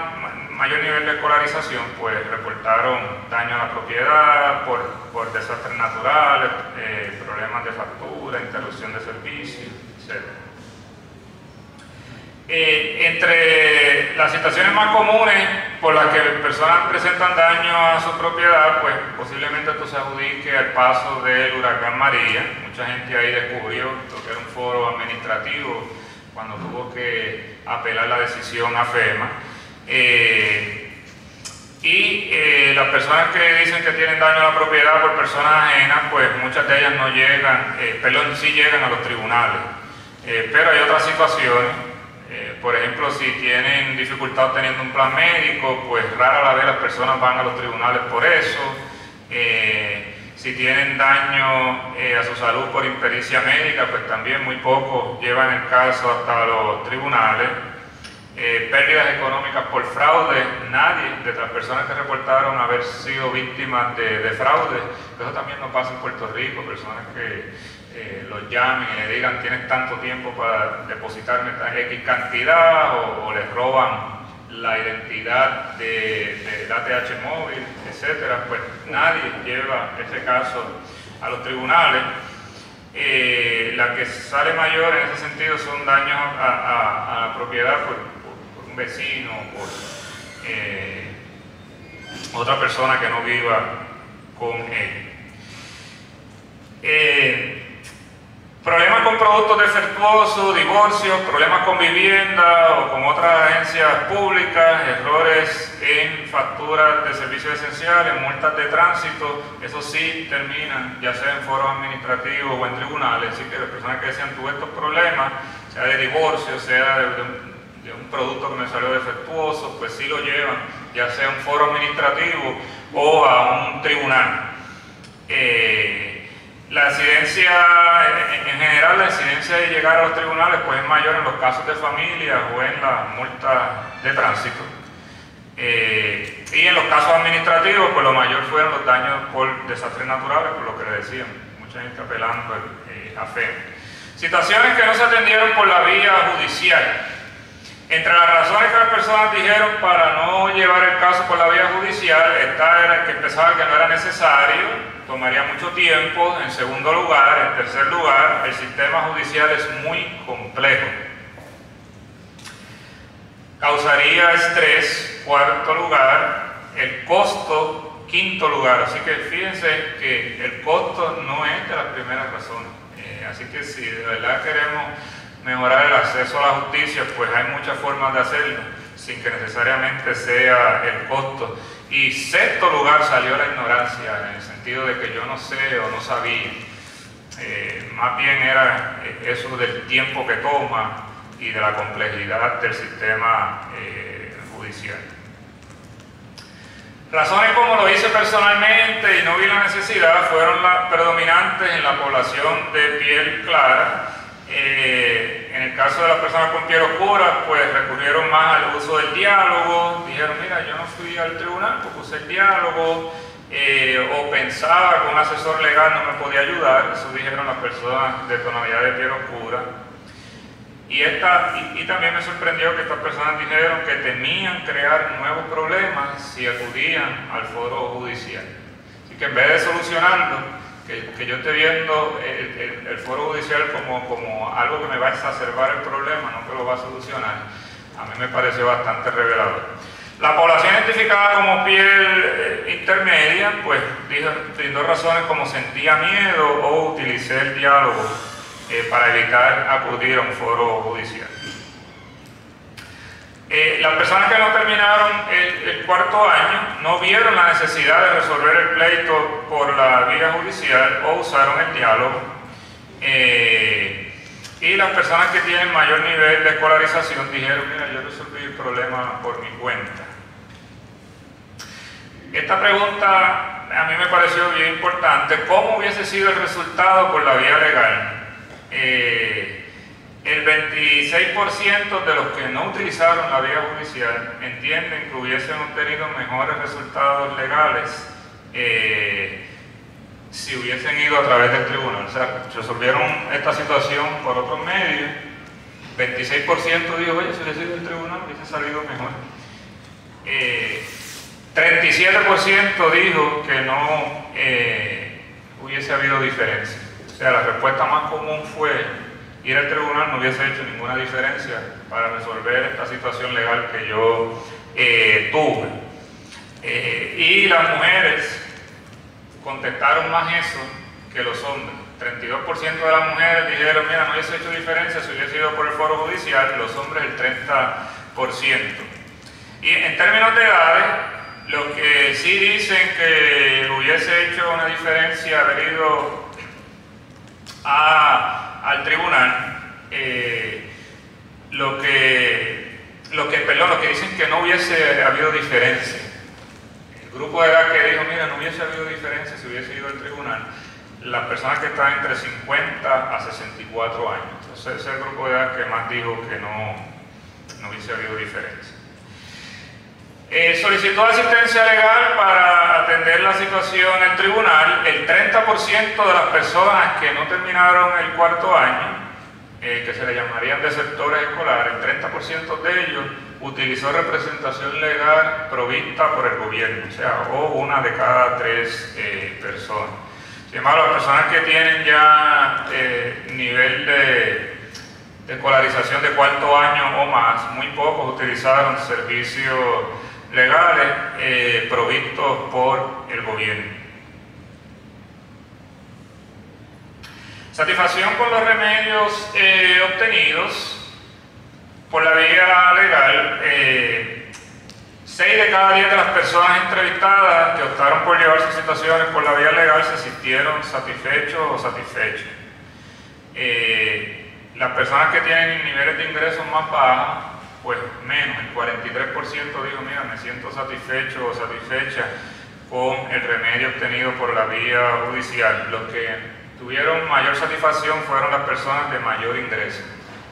mayor nivel de escolarización, pues reportaron daño a la propiedad por, por desastres naturales, eh, problemas de factura, interrupción de servicios, etcétera. Eh, entre las situaciones más comunes por las que personas presentan daño a su propiedad, pues posiblemente esto se adjudique al paso del huracán María. Mucha gente ahí descubrió lo que era un foro administrativo cuando tuvo que apelar la decisión a FEMA. Eh, y eh, las personas que dicen que tienen daño a la propiedad por personas ajenas, pues muchas de ellas no llegan, eh, perdón, sí llegan a los tribunales. Eh, pero hay otras situaciones. Eh, por ejemplo, si tienen dificultad obteniendo un plan médico, pues rara la vez las personas van a los tribunales por eso. Eh, si tienen daño eh, a su salud por impericia médica, pues también muy pocos llevan el caso hasta los tribunales. Eh, pérdidas económicas por fraude, nadie de las personas que reportaron haber sido víctimas de, de fraude. Eso también nos pasa en Puerto Rico, personas que Eh, los llamen y le digan tienes tanto tiempo para depositarme X cantidad, o, o les roban la identidad de, de la A T H móvil, etcétera. Pues nadie lleva ese caso a los tribunales. Eh, la que sale mayor en ese sentido son daños a, a, a la propiedad por, por, por un vecino, por eh, otra persona que no viva con él. Eh, Problemas con producto defectuoso, divorcios, problemas con vivienda o con otras agencias públicas, errores en facturas de servicios esenciales, multas de tránsito, eso sí terminan ya sea en foros administrativos o en tribunales, así que las personas que desean tuve estos problemas, sea de divorcio, sea de, de, un, de un producto que me salió defectuoso, pues sí lo llevan ya sea a un foro administrativo o a un tribunal. Eh, La incidencia, en general, la incidencia de llegar a los tribunales pues es mayor en los casos de familia o en las multas de tránsito. Eh, y en los casos administrativos, pues lo mayor fueron los daños por desastres naturales, por lo que le decían, mucha gente apelando eh, a FEMA. Situaciones que no se atendieron por la vía judicial. Entre las razones que las personas dijeron para no llevar el caso por la vía judicial, esta era que pensaban que no era necesario, tomaría mucho tiempo, en segundo lugar, en tercer lugar, el sistema judicial es muy complejo, causaría estrés, cuarto lugar, el costo, quinto lugar, así que fíjense que el costo no es de las primeras razones, eh, así que si de verdad queremos mejorar el acceso a la justicia, pues hay muchas formas de hacerlo, sin que necesariamente sea el costo. Y sexto lugar salió la ignorancia, en el sentido de que yo no sé o no sabía. Eh, más bien era eso del tiempo que toma y de la complejidad del sistema eh, judicial. Razones como lo hice personalmente y no vi la necesidad fueron las predominantes en la población de piel clara. Eh, en el caso de las personas con piel oscura, pues recurrieron más al uso del diálogo, dijeron, mira, yo no fui al tribunal porque usé el diálogo, eh, o pensaba que un asesor legal no me podía ayudar, eso dijeron las personas de tonalidad de piel oscura. Y, esta, y, y también me sorprendió que estas personas dijeron que temían crear nuevos problemas si acudían al foro judicial. Así que en vez de solucionarlo, Que, que yo esté viendo el, el, el foro judicial como, como algo que me va a exacerbar el problema, no que lo va a solucionar, a mí me pareció bastante revelador. La población identificada como piel intermedia, pues brindó razones como sentía miedo o utilicé el diálogo eh, para evitar acudir a un foro judicial. Eh, las personas que no terminaron el, el cuarto año no vieron la necesidad de resolver el pleito por la vía judicial o usaron el diálogo. Eh, y las personas que tienen mayor nivel de escolarización dijeron, mira, yo resolví el problema por mi cuenta. Esta pregunta a mí me pareció bien importante. ¿Cómo hubiese sido el resultado por la vía legal? Eh, El veintiséis por ciento de los que no utilizaron la vía judicial entienden que hubiesen obtenido mejores resultados legales eh, si hubiesen ido a través del tribunal. O sea, resolvieron esta situación por otros medios. veintiséis por ciento dijo, oye, si hubiese ido al tribunal hubiese salido mejor. Eh, treinta y siete por ciento dijo que no eh, hubiese habido diferencia. O sea, la respuesta más común fue ir al tribunal no hubiese hecho ninguna diferencia para resolver esta situación legal que yo eh, tuve. Eh, y las mujeres contestaron más eso que los hombres. treinta y dos por ciento de las mujeres dijeron, mira, no hubiese hecho diferencia si hubiese ido por el foro judicial, los hombres el treinta por ciento. Y en términos de edades, los que sí dicen que hubiese hecho una diferencia haber ido a... al tribunal, eh, lo que, lo que, perdón, lo que dicen que no hubiese habido diferencia. El grupo de edad que dijo, mira, no hubiese habido diferencia si hubiese ido al tribunal, las personas que están entre cincuenta a sesenta y cuatro años. Entonces ese es el grupo de edad que más dijo que no, no hubiese habido diferencia. Eh, solicitó asistencia legal para atender la situación en tribunal. El treinta por ciento de las personas que no terminaron el cuarto año, eh, que se le llamarían desertores escolares, el treinta por ciento de ellos utilizó representación legal provista por el gobierno, o sea, o una de cada tres eh, personas. Sin embargo, las personas que tienen ya eh, nivel de... de escolarización de cuarto año o más, muy pocos utilizaron servicios legales eh, provistos por el gobierno. Satisfacción con los remedios eh, obtenidos por la vía legal. Eh, seis de cada diez de las personas entrevistadas que optaron por llevar sus situaciones por la vía legal se sintieron satisfechos o satisfechos. Eh, las personas que tienen niveles de ingresos más bajos, pues menos, el cuarenta y tres por ciento dijo, mira, me siento satisfecho o satisfecha con el remedio obtenido por la vía judicial. Los que tuvieron mayor satisfacción fueron las personas de mayor ingreso.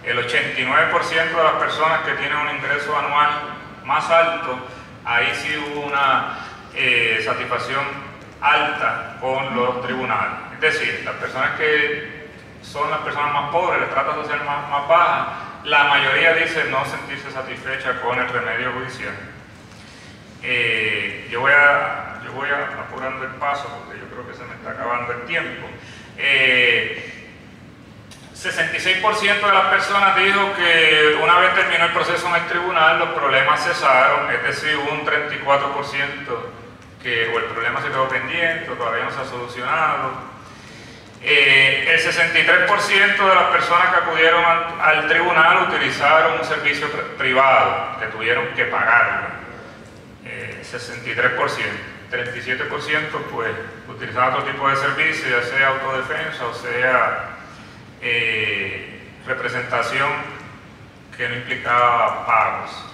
El ochenta y nueve por ciento de las personas que tienen un ingreso anual más alto, ahí sí hubo una eh, satisfacción alta con los tribunales. Es decir, las personas que son las personas más pobres, la estrata social más, más baja, la mayoría dice no sentirse satisfecha con el remedio judicial. Eh, yo voy a, yo voy a, apurando el paso porque yo creo que se me está acabando el tiempo. Eh, sesenta y seis por ciento de las personas dijo que una vez terminó el proceso en el tribunal los problemas cesaron, es decir, un treinta y cuatro por ciento que o el problema se quedó pendiente o todavía no se ha solucionado. Eh, el sesenta y tres por ciento de las personas que acudieron al, al tribunal utilizaron un servicio privado, que tuvieron que pagarlo, eh, sesenta y tres por ciento, treinta y siete por ciento pues utilizaban otro tipo de servicio, ya sea autodefensa o sea eh, representación que no implicaba pagos.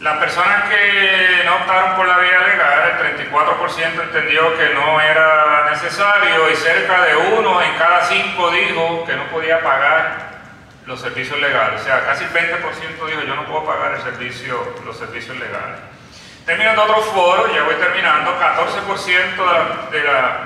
Las personas que no optaron por la vía legal, el treinta y cuatro por ciento entendió que no era necesario y cerca de uno en cada cinco dijo que no podía pagar los servicios legales. O sea, casi el veinte por ciento dijo yo no puedo pagar el servicio, los servicios legales. Terminando otro foro, ya voy terminando, catorce por ciento de las la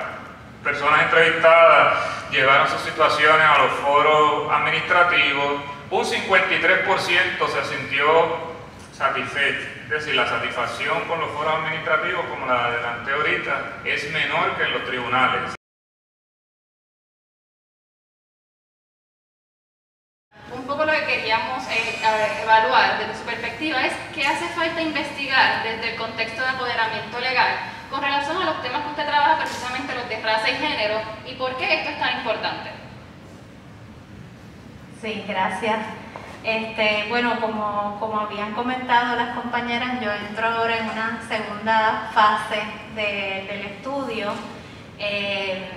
personas entrevistadas llevaron sus situaciones a los foros administrativos, un cincuenta y tres por ciento se sintió satisfecho, es decir, la satisfacción con los foros administrativos, como la adelanté ahorita, es menor que en los tribunales. Un poco lo que queríamos eh, evaluar desde su perspectiva es qué hace falta investigar desde el contexto de apoderamiento legal con relación a los temas que usted trabaja, precisamente los de raza y género, y por qué esto es tan importante. Sí, gracias. Este, bueno, como, como habían comentado las compañeras, yo entro ahora en una segunda fase de, del estudio, eh,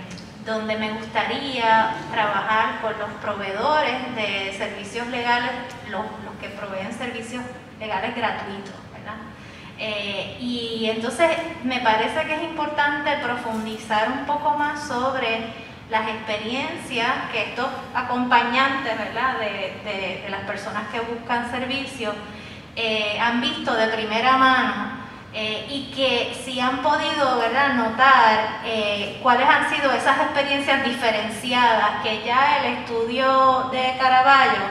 donde me gustaría trabajar con los proveedores de servicios legales, los, los que proveen servicios legales gratuitos, ¿verdad? Eh, y entonces me parece que es importante profundizar un poco más sobre las experiencias que estos acompañantes, ¿verdad?, de, de, de las personas que buscan servicios eh, han visto de primera mano eh, y que si han podido, ¿verdad?, notar eh, cuáles han sido esas experiencias diferenciadas que ya el estudio de Caraballo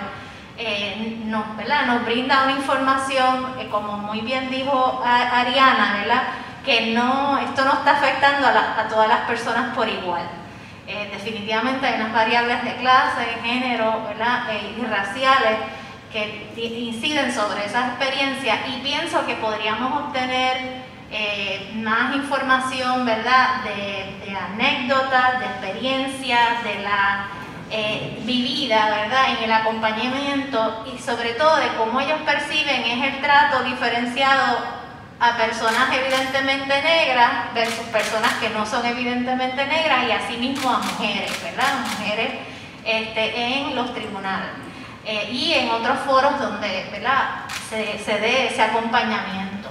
eh, nos, ¿verdad?, nos brinda una información, eh, como muy bien dijo Ariana, ¿verdad?, que no, esto no está afectando a, la, a todas las personas por igual. Eh, definitivamente hay unas variables de clase, de género, ¿verdad?, eh, y raciales que inciden sobre esa experiencia, y pienso que podríamos obtener eh, más información, ¿verdad?, de, de anécdotas, de experiencias, de la eh, vivida, ¿verdad?, en el acompañamiento, y sobre todo de cómo ellos perciben es el trato diferenciado a personas evidentemente negras versus personas que no son evidentemente negras, y asimismo a mujeres, ¿verdad? Mujeres este, en los tribunales eh, y en otros foros donde, ¿verdad?, se, se dé ese acompañamiento.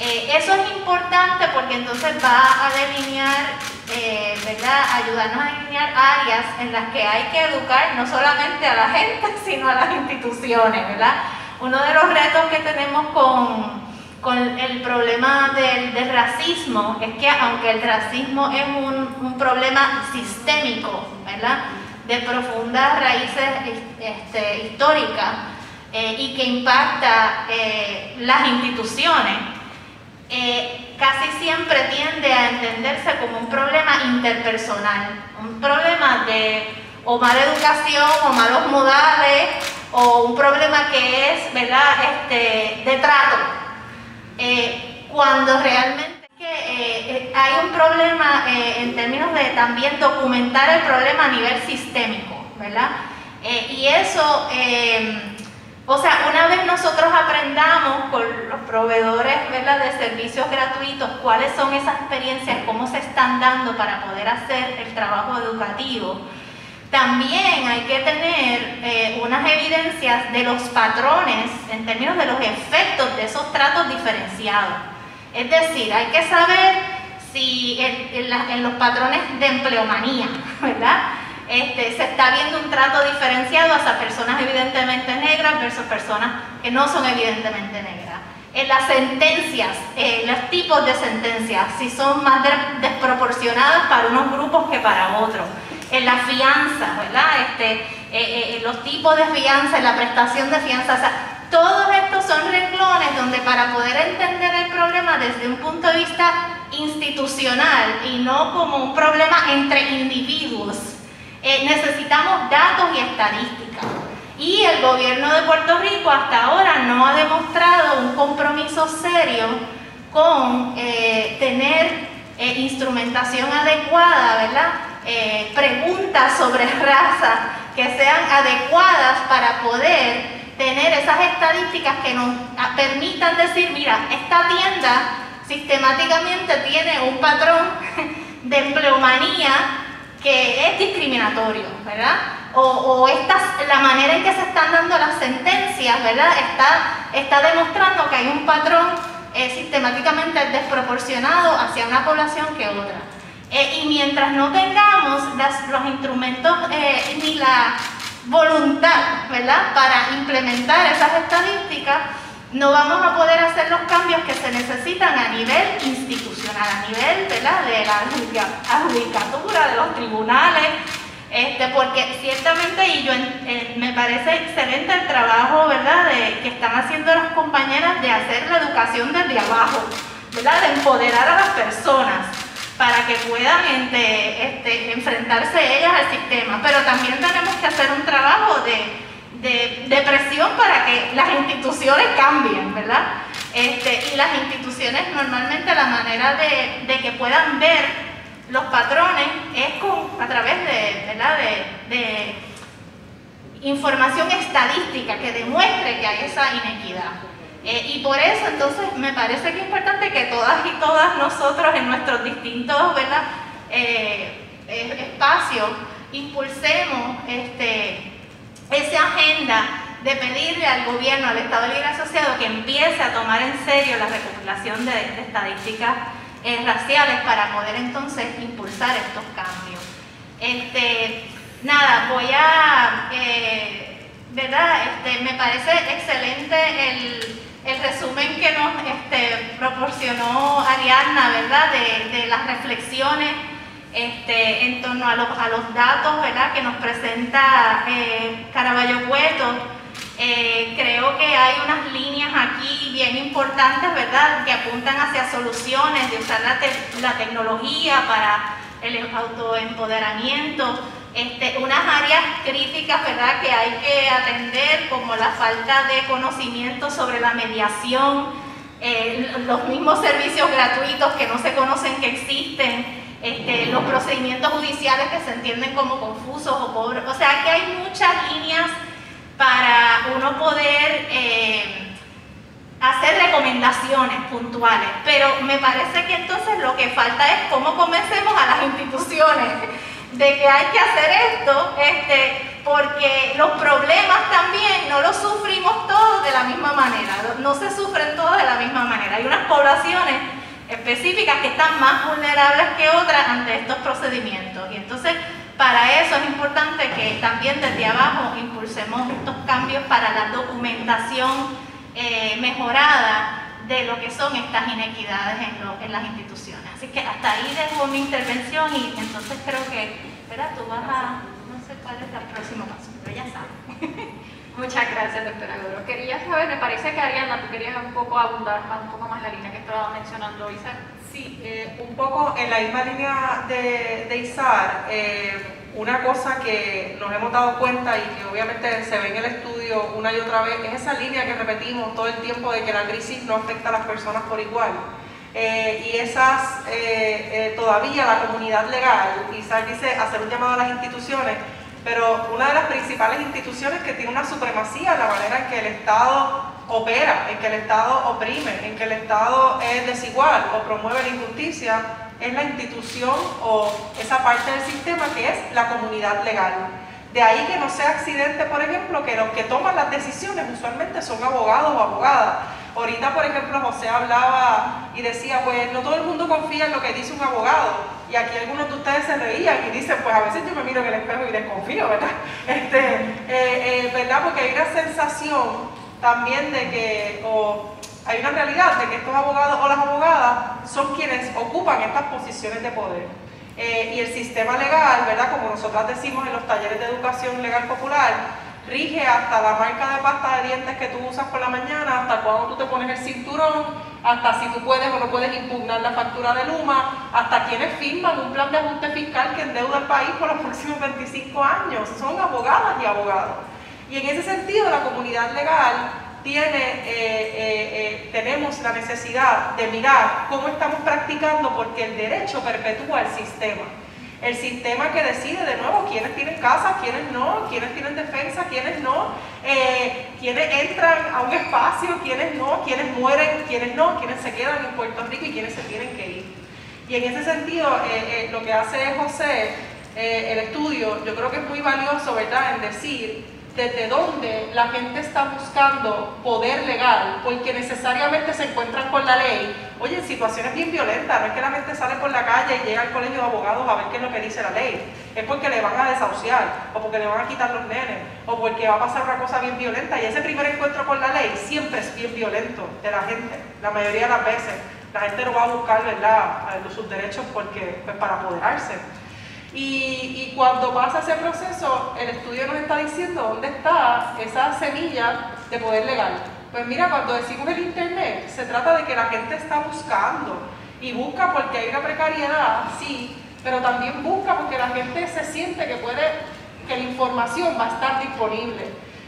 Eh, eso es importante porque entonces va a delinear, eh, ¿verdad?, ayudarnos a delinear áreas en las que hay que educar no solamente a la gente, sino a las instituciones, ¿verdad? Uno de los retos que tenemos con con el problema del, del racismo, es que aunque el racismo es un, un problema sistémico, ¿verdad?, de profundas raíces este, históricas eh, y que impacta eh, las instituciones, eh, casi siempre tiende a entenderse como un problema interpersonal, un problema de o mala educación o malos modales, o un problema que es, ¿verdad?, este, de trato. Eh, cuando realmente eh, eh, hay un problema eh, en términos de también documentar el problema a nivel sistémico, ¿verdad? Eh, y eso, eh, o sea, una vez nosotros aprendamos con los proveedores, ¿verdad?, de servicios gratuitos, cuáles son esas experiencias, cómo se están dando para poder hacer el trabajo educativo. También hay que tener eh, unas evidencias de los patrones en términos de los efectos de esos tratos diferenciados. Es decir, hay que saber si en, en, la, en los patrones de empleomanía, ¿verdad?, este, se está viendo un trato diferenciado hacia personas evidentemente negras versus personas que no son evidentemente negras. En las sentencias, eh, los tipos de sentencias, si son más desproporcionadas para unos grupos que para otros. En la fianza, ¿verdad? Este, eh, eh, los tipos de fianza, en la prestación de fianza, o sea, todos estos son renglones donde para poder entender el problema desde un punto de vista institucional y no como un problema entre individuos, eh, necesitamos datos y estadísticas. Y el gobierno de Puerto Rico hasta ahora no ha demostrado un compromiso serio con eh, tener eh, instrumentación adecuada, ¿verdad? Eh, preguntas sobre raza que sean adecuadas para poder tener esas estadísticas que nos permitan decir, mira, esta tienda sistemáticamente tiene un patrón de empleomanía que es discriminatorio, ¿verdad? O, o esta, la manera en que se están dando las sentencias, ¿verdad?, está, está demostrando que hay un patrón eh, sistemáticamente desproporcionado hacia una población que otra. Eh, y mientras no tengamos las, los instrumentos eh, ni la voluntad, ¿verdad?, para implementar esas estadísticas, no vamos a poder hacer los cambios que se necesitan a nivel institucional, a nivel, ¿verdad?, de la adjudicatura, de los tribunales, este, porque ciertamente, y yo eh, me parece excelente el trabajo, ¿verdad?, de, que están haciendo las compañeras de hacer la educación desde abajo, ¿verdad?, de empoderar a las personas para que puedan este, este, enfrentarse ellas al sistema. Pero también tenemos que hacer un trabajo de, de, de presión para que las instituciones cambien, ¿verdad? Este, y las instituciones normalmente la manera de, de que puedan ver los patrones es con, a través de, ¿verdad?, de, de información estadística que demuestre que hay esa inequidad. Eh, y por eso, entonces, me parece que es importante que todas y todas nosotros en nuestros distintos, ¿verdad?, eh, eh, espacios impulsemos este, esa agenda de pedirle al gobierno, al Estado Libre Asociado, que empiece a tomar en serio la recopilación de, de estadísticas eh, raciales para poder entonces impulsar estos cambios. Este, nada, voy a... Eh, ¿verdad? Este, me parece excelente el... el resumen que nos este, proporcionó Ariadna, ¿verdad?, de, de las reflexiones este, en torno a los, a los datos, ¿verdad?, que nos presenta eh, Caraballo Cueto. Eh, creo que hay unas líneas aquí bien importantes, ¿verdad?, que apuntan hacia soluciones de usar la, te la tecnología para el autoempoderamiento. Este, unas áreas críticas, ¿verdad?, que hay que atender, como la falta de conocimiento sobre la mediación, eh, los mismos servicios gratuitos que no se conocen que existen, este, los procedimientos judiciales que se entienden como confusos o pobres. O sea, que hay muchas líneas para uno poder eh, hacer recomendaciones puntuales, pero me parece que entonces lo que falta es cómo convencemos a las instituciones de que hay que hacer esto, este, porque los problemas también no los sufrimos todos de la misma manera, no se sufren todos de la misma manera. Hay unas poblaciones específicas que están más vulnerables que otras ante estos procedimientos, y entonces para eso es importante que también desde abajo impulsemos estos cambios para la documentación eh, mejorada de lo que son estas inequidades en, lo, en las instituciones. Así que hasta ahí dejo mi intervención y entonces creo que, ¿verdad?, tú vas a, no sé cuál es el próximo paso, pero ya sabes. Muchas gracias, doctora Godró. Quería saber, me parece que Ariadna, tú querías un poco abundar más, un poco más la línea que estaba mencionando Isar. Sí, eh, un poco en la misma línea de, de Isar, eh, una cosa que nos hemos dado cuenta y que obviamente se ve en el estudio una y otra vez, es esa línea que repetimos todo el tiempo de que la crisis no afecta a las personas por igual. Eh, y esas, eh, eh, todavía la comunidad legal, Isar dice hacer un llamado a las instituciones, pero una de las principales instituciones que tiene una supremacía en la manera en que el Estado opera, en que el Estado oprime, en que el Estado es desigual o promueve la injusticia, es la institución o esa parte del sistema que es la comunidad legal. De ahí que no sea accidente, por ejemplo, que los que toman las decisiones usualmente son abogados o abogadas. Ahorita, por ejemplo, José hablaba y decía, pues no todo el mundo confía en lo que dice un abogado. Y aquí algunos de ustedes se reían y dicen, pues a veces yo me miro en el espejo y desconfío, ¿verdad? Este, eh, eh, ¿verdad? Porque hay una sensación también de que, o hay una realidad de que estos abogados o las abogadas son quienes ocupan estas posiciones de poder. Eh, y el sistema legal, ¿verdad? Como nosotras decimos en los talleres de educación legal popular, rige hasta la marca de pasta de dientes que tú usas por la mañana, hasta cuando tú te pones el cinturón, hasta si tú puedes o no puedes impugnar la factura de Luma, hasta quienes firman un plan de ajuste fiscal que endeuda al país por los próximos veinticinco años. Son abogadas y abogados. Y en ese sentido la comunidad legal tiene, eh, eh, eh, tenemos la necesidad de mirar cómo estamos practicando, porque el derecho perpetúa el sistema. El sistema que decide de nuevo quiénes tienen casa, quiénes no, quiénes tienen defensa, quiénes no, eh, quiénes entran a un espacio, quiénes no, quiénes mueren, quiénes no, quiénes se quedan en Puerto Rico y quiénes se tienen que ir. Y en ese sentido, eh, eh, lo que hace José, eh, el estudio, yo creo que es muy valioso, ¿verdad?, en decir desde dónde la gente está buscando poder legal, porque necesariamente se encuentran con la ley. Oye, en situaciones bien violentas, no es que la gente sale por la calle y llega al colegio de abogados a ver qué es lo que dice la ley. Es porque le van a desahuciar, o porque le van a quitar los nenes, o porque va a pasar una cosa bien violenta. Y ese primer encuentro con la ley siempre es bien violento de la gente, la mayoría de las veces. La gente no va a buscar, ¿verdad?, sus derechos porque, pues, para apoderarse. Y, y cuando pasa ese proceso, el estudio nos está diciendo dónde está esa semilla de poder legal. Pues mira, cuando decimos el internet, se trata de que la gente está buscando, y busca porque hay una precariedad, sí, pero también busca porque la gente se siente que puede, que la información va a estar disponible.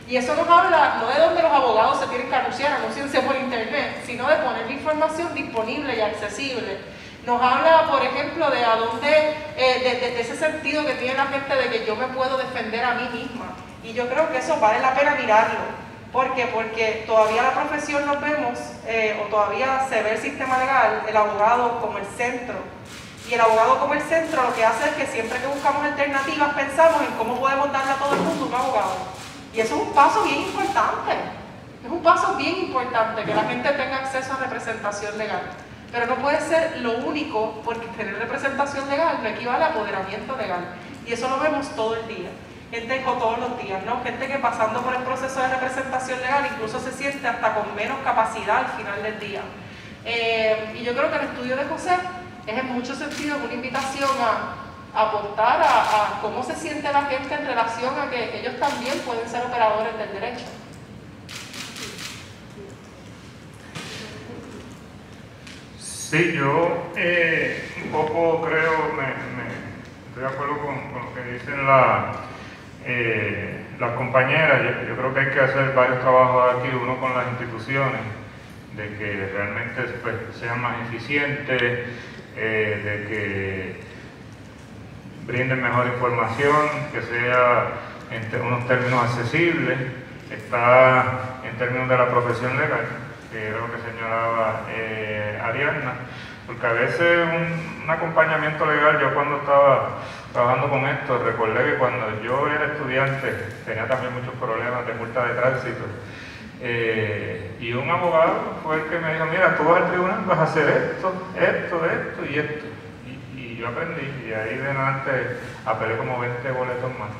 Y eso nos habla no de dónde los abogados se tienen que anunciar, anunciarse por internet, sino de poner la información disponible y accesible. Nos habla, por ejemplo, de a dónde, eh, de, de, de ese sentido que tiene la gente de que yo me puedo defender a mí misma. Y yo creo que eso vale la pena mirarlo. ¿Por qué? Porque todavía la profesión nos vemos, eh, o todavía se ve el sistema legal, el abogado como el centro. Y el abogado como el centro lo que hace es que siempre que buscamos alternativas pensamos en cómo podemos darle a todo el mundo un abogado. Y eso es un paso bien importante. Es un paso bien importante que la gente tenga acceso a representación legal. Pero no puede ser lo único, porque tener representación legal no equivale a apoderamiento legal. Y eso lo vemos todo el día. Gente con todos los días, ¿no? Gente que pasando por el proceso de representación legal incluso se siente hasta con menos capacidad al final del día. Eh, y yo creo que el estudio de José es en muchos sentidos una invitación a aportar a, a cómo se siente la gente en relación a que ellos también pueden ser operadores del derecho. Sí, yo eh, un poco creo, me, me, estoy de acuerdo con, con lo que dicen la, eh, las compañeras. Yo, yo creo que hay que hacer varios trabajos aquí, uno con las instituciones, de que realmente pues, sean más eficientes, eh, de que brinden mejor información, que sea en unos términos accesibles. Está en términos de la profesión legal, que era lo que señalaba eh, Ariadna, porque a veces un, un acompañamiento legal, yo cuando estaba trabajando con esto, recordé que cuando yo era estudiante tenía también muchos problemas de multa de tránsito, eh, y un abogado fue el que me dijo, mira, tú vas al tribunal, vas a hacer esto, esto, esto y esto. Y, y yo aprendí, y ahí de adelante apelé como veinte boletos más.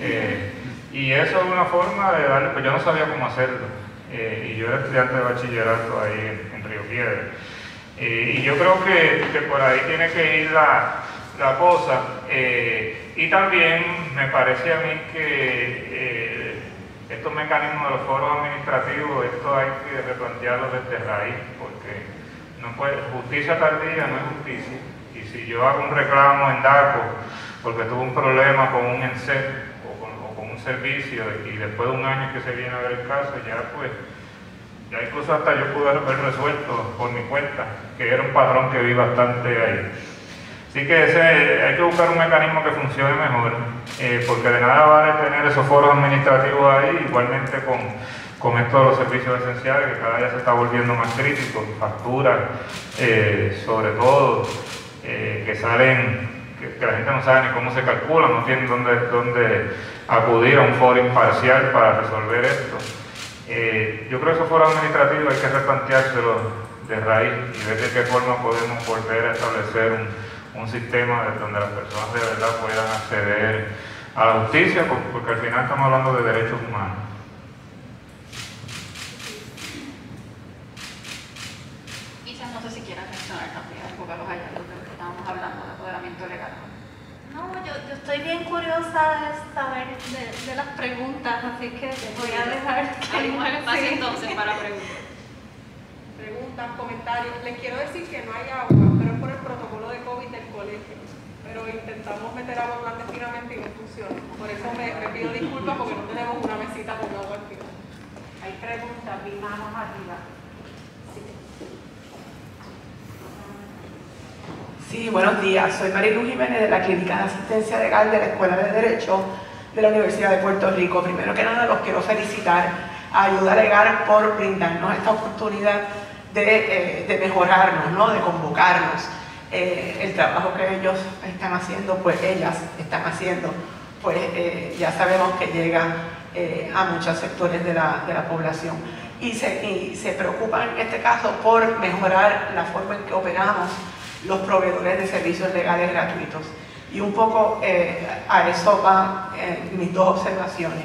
Eh, y eso es una forma de darle, pues yo no sabía cómo hacerlo. Eh, y yo era estudiante de bachillerato ahí en, en Río Piedra, eh, y yo creo que, que por ahí tiene que ir la, la cosa, eh, y también me parece a mí que eh, estos mecanismos de los foros administrativos, esto hay que replantearlo desde raíz, porque no puede, justicia tardía no es justicia, y si yo hago un reclamo en DACO porque tuve un problema con un ENSET o con un servicio y después de un año que se viene a ver el caso, ya pues Ya hay cosas hasta yo pude haber resuelto por mi cuenta, que era un patrón que vi bastante ahí. Así que ese, hay que buscar un mecanismo que funcione mejor, eh, porque de nada vale tener esos foros administrativos ahí, igualmente con, con esto de los servicios esenciales, que cada día se está volviendo más crítico, facturas, eh, sobre todo, eh, que salen, que, que la gente no sabe ni cómo se calcula, no tienen dónde, dónde acudir a un foro imparcial para resolver esto. Eh, yo creo que esos foros administrativos hay que replanteárselos de raíz y ver de qué forma podemos volver a establecer un, un sistema donde las personas de verdad puedan acceder a la justicia, porque al final estamos hablando de derechos humanos. Quizás no sé si quieran mencionar también algo que los haya, porque estábamos hablando de apoderamiento legal. No, yo, yo estoy bien curiosa de saber de, de las preguntas, así que voy a dejar que hay más espacio entonces para preguntas. Preguntas, comentarios. Les quiero decir que no hay agua, pero es por el protocolo de COVID del colegio. Pero intentamos meter agua clandestinamente y no funciona. Por eso me, me pido disculpas porque no tenemos una mesita con agua al final. Hay preguntas, mis manos arriba. Sí, buenos días. Soy Marilu Jiménez de la Clínica de Asistencia Legal de la Escuela de Derecho de la Universidad de Puerto Rico. Primero que nada, los quiero felicitar a Ayuda Legal por brindarnos esta oportunidad de, eh, de mejorarnos, ¿no? De convocarnos. Eh, el trabajo que ellos están haciendo, pues ellas están haciendo, pues eh, ya sabemos que llega eh, a muchos sectores de la, de la población. Y se, y se preocupan en este caso por mejorar la forma en que operamos los proveedores de servicios legales gratuitos. Y un poco eh, a eso van eh, mis dos observaciones.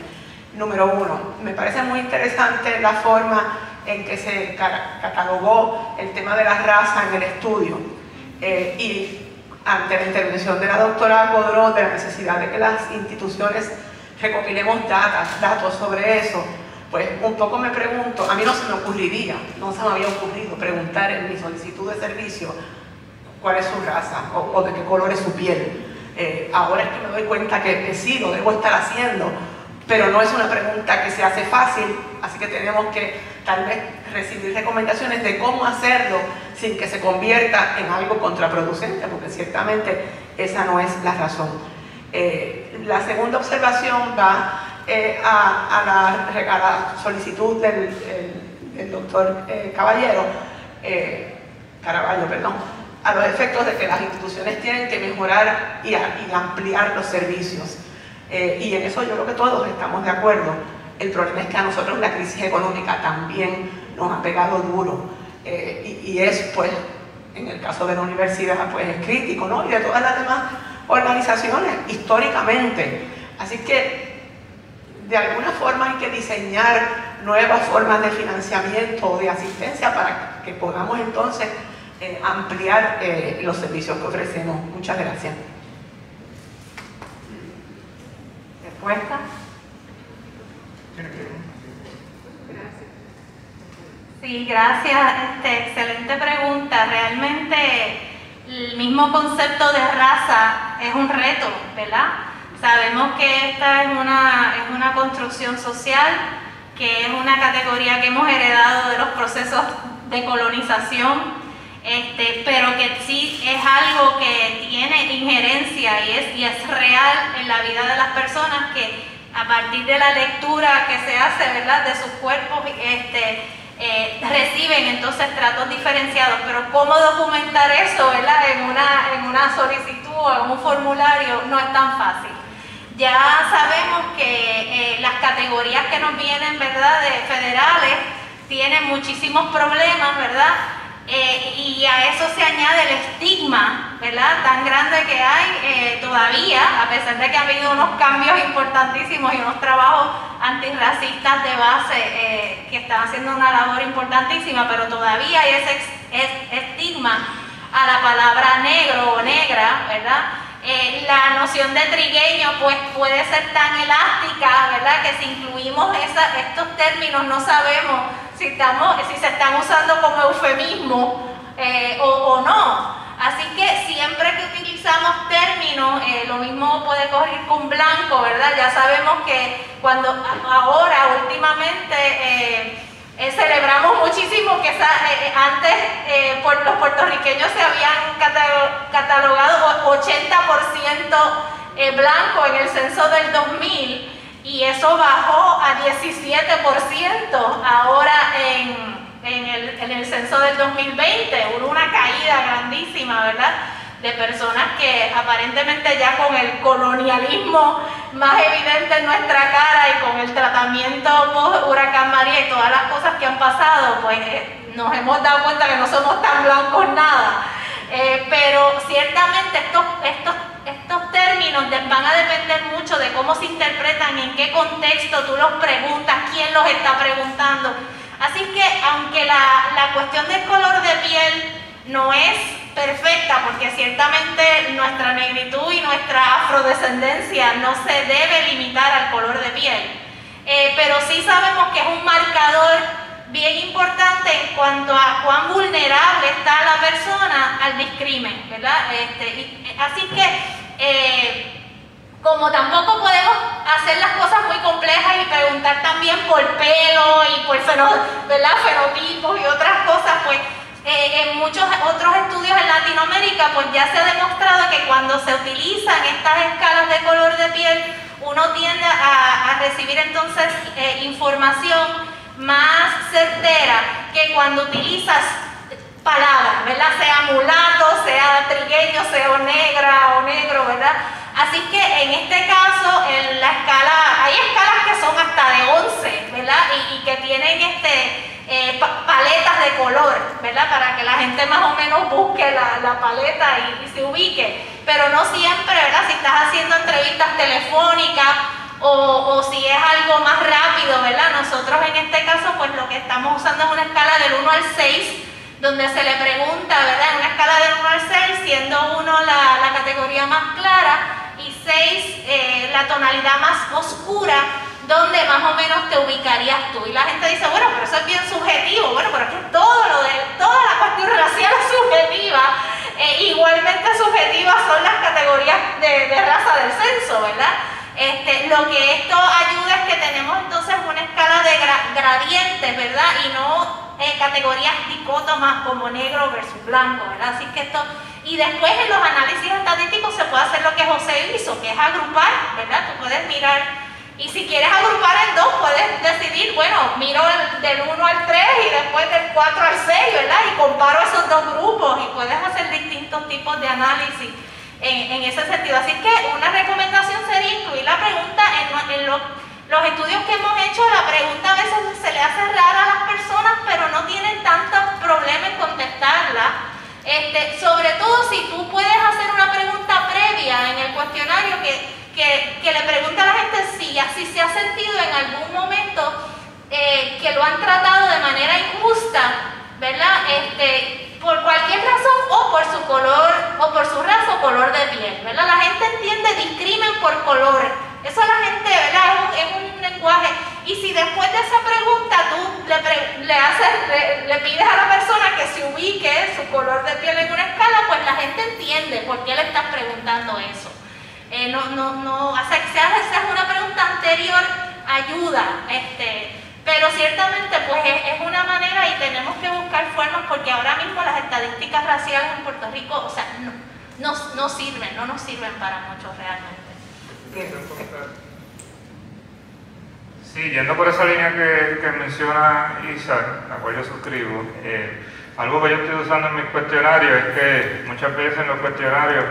Número uno, me parece muy interesante la forma en que se catalogó el tema de la raza en el estudio. Eh, y ante la intervención de la doctora Godró de la necesidad de que las instituciones recopilemos datas, datos sobre eso, pues un poco me pregunto, a mí no se me ocurriría, no se me había ocurrido preguntar en mi solicitud de servicio cuál es su raza o, o de qué color es su piel. Eh, ahora es que me doy cuenta que, que sí, lo debo estar haciendo, pero no es una pregunta que se hace fácil, así que tenemos que tal vez recibir recomendaciones de cómo hacerlo sin que se convierta en algo contraproducente, porque ciertamente esa no es la razón. Eh, la segunda observación va eh, a, a, la, a la solicitud del, el, del doctor eh, Caballero, eh, Caraballo, perdón, a los efectos de que las instituciones tienen que mejorar y, a, y ampliar los servicios. Eh, y en eso yo creo que todos estamos de acuerdo. El problema es que a nosotros la crisis económica también nos ha pegado duro. Eh, y, y es, pues, en el caso de la universidad, pues es crítico, ¿no? Y de todas las demás organizaciones, históricamente. Así que, de alguna forma hay que diseñar nuevas formas de financiamiento o de asistencia para que podamos entonces Eh, ampliar eh, los servicios que ofrecemos. Muchas gracias. ¿Respuesta? Gracias. Sí, gracias. Este, excelente pregunta. Realmente el mismo concepto de raza es un reto, ¿verdad? Sabemos que esta es una, es una construcción social, que es una categoría que hemos heredado de los procesos de colonización. Este, pero que sí es algo que tiene injerencia y es, y es real en la vida de las personas, que a partir de la lectura que se hace, ¿verdad?, de sus cuerpos, este, eh, reciben entonces tratos diferenciados. Pero cómo documentar eso, ¿verdad?, en una, en una solicitud o en un formulario no es tan fácil. Ya sabemos que eh, las categorías que nos vienen, ¿verdad?, de federales tienen muchísimos problemas, ¿verdad? Eh, y a eso se añade el estigma, ¿verdad?, tan grande que hay eh, todavía, a pesar de que ha habido unos cambios importantísimos y unos trabajos antirracistas de base eh, que están haciendo una labor importantísima, pero todavía hay ese estigma a la palabra negro o negra, ¿verdad? Eh, la noción de trigueño pues puede ser tan elástica, ¿verdad?, que si incluimos esa, estos términos no sabemos si, estamos, si se están usando como eufemismo eh, o, o no. Así que siempre que utilizamos términos, eh, lo mismo puede correr con blanco, ¿verdad? Ya sabemos que cuando ahora últimamente eh, Eh, celebramos muchísimo que esa, eh, antes eh, por los puertorriqueños se habían catalogado ochenta por ciento eh, blanco en el censo del dos mil, y eso bajó a diecisiete por ciento ahora en, en, el, en el censo del dos mil veinte, hubo una caída grandísima, ¿verdad?, de personas que aparentemente ya con el colonialismo más evidente en nuestra cara y con el tratamiento post-Huracán María y todas las cosas que han pasado, pues eh, nos hemos dado cuenta que no somos tan blancos nada. Eh, pero ciertamente estos, estos, estos términos van a depender mucho de cómo se interpretan, en qué contexto tú los preguntas, quién los está preguntando. Así que aunque la, la cuestión del color de piel no es perfecta, porque ciertamente nuestra negritud y nuestra afrodescendencia no se debe limitar al color de piel, eh, pero sí sabemos que es un marcador bien importante en cuanto a cuán vulnerable está la persona al discrimen, ¿verdad? Este, y, así que eh, como tampoco podemos hacer las cosas muy complejas y preguntar también por pelo y por fenotipos y otras cosas, pues Eh, en muchos otros estudios en Latinoamérica pues ya se ha demostrado que cuando se utilizan estas escalas de color de piel uno tiende a, a recibir entonces eh, información más certera que cuando utilizas palabras, ¿verdad? Sea mulato, sea trigueño, sea negra o negro, ¿verdad? Así que en este caso en la escala, hay escalas que son hasta de once, ¿verdad? Y, y que tienen este... Eh, pa paletas de color, ¿verdad?, para que la gente más o menos busque la, la paleta y, y se ubique, pero no siempre, ¿verdad?, si estás haciendo entrevistas telefónicas o, o si es algo más rápido, ¿verdad?, nosotros en este caso pues lo que estamos usando es una escala del uno al seis, donde se le pregunta, ¿verdad?, en una escala del uno al seis, siendo uno la, la categoría más clara y seis eh, la tonalidad más oscura, ¿dónde más o menos te ubicarías tú? Y la gente dice, bueno, pero eso es bien subjetivo. Bueno, pero es que todo lo de, toda la cuestión racial es subjetiva. Eh, igualmente subjetivas son las categorías de, de raza del censo, ¿verdad? Este, lo que esto ayuda es que tenemos entonces una escala de gra gradientes, ¿verdad? Y no eh, categorías dicótomas como negro versus blanco, ¿verdad? Así que esto... Y después en los análisis estadísticos se puede hacer lo que José hizo, que es agrupar, ¿verdad? Tú puedes mirar... Y si quieres agrupar en dos, puedes decidir, bueno, miro del uno al tres y después del cuatro al seis, ¿verdad? Y comparo esos dos grupos y puedes hacer distintos tipos de análisis en, en ese sentido. Así que una recomendación sería incluir la pregunta en, en los, los estudios que hemos hecho. La pregunta a veces se le hace rara a las personas, pero no tienen tanto problema en contestarla. Este, sobre todo si tú puedes hacer una pregunta previa en el cuestionario que... Que, que le pregunta a la gente si así si se ha sentido en algún momento eh, que lo han tratado de manera injusta, ¿verdad? Este, por cualquier razón o por su color o por su raza o color de piel, ¿verdad? La gente entiende discrimen por color, eso la gente, ¿verdad? Es un, es un lenguaje. Y si después de esa pregunta tú le, pre, le, haces, le, le pides a la persona que se ubique su color de piel en una escala, pues la gente entiende por qué le estás preguntando eso. Eh, no, no, no, o sea, que sea, sea una pregunta anterior ayuda, este, pero ciertamente pues es, es una manera y tenemos que buscar formas porque ahora mismo las estadísticas raciales en Puerto Rico, o sea, no, no, no sirven, no nos sirven para muchos realmente. Sí, yendo por esa línea que, que menciona Isaac, la cual yo suscribo, eh, algo que yo estoy usando en mis cuestionarios es que muchas veces en los cuestionarios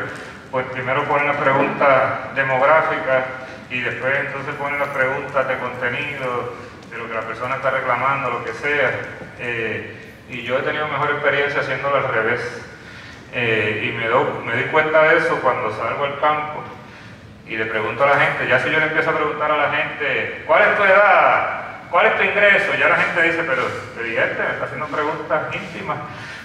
pues primero ponen las preguntas demográficas y después entonces ponen las preguntas de contenido, de lo que la persona está reclamando, lo que sea. Eh, y yo he tenido mejor experiencia haciéndolo al revés. Eh, y me, do, me di cuenta de eso cuando salgo al campo y le pregunto a la gente, ya si yo le empiezo a preguntar a la gente, ¿cuál es tu edad? ¿Cuál es tu ingreso? Ya la gente dice, pero te dijiste, me está haciendo preguntas íntimas.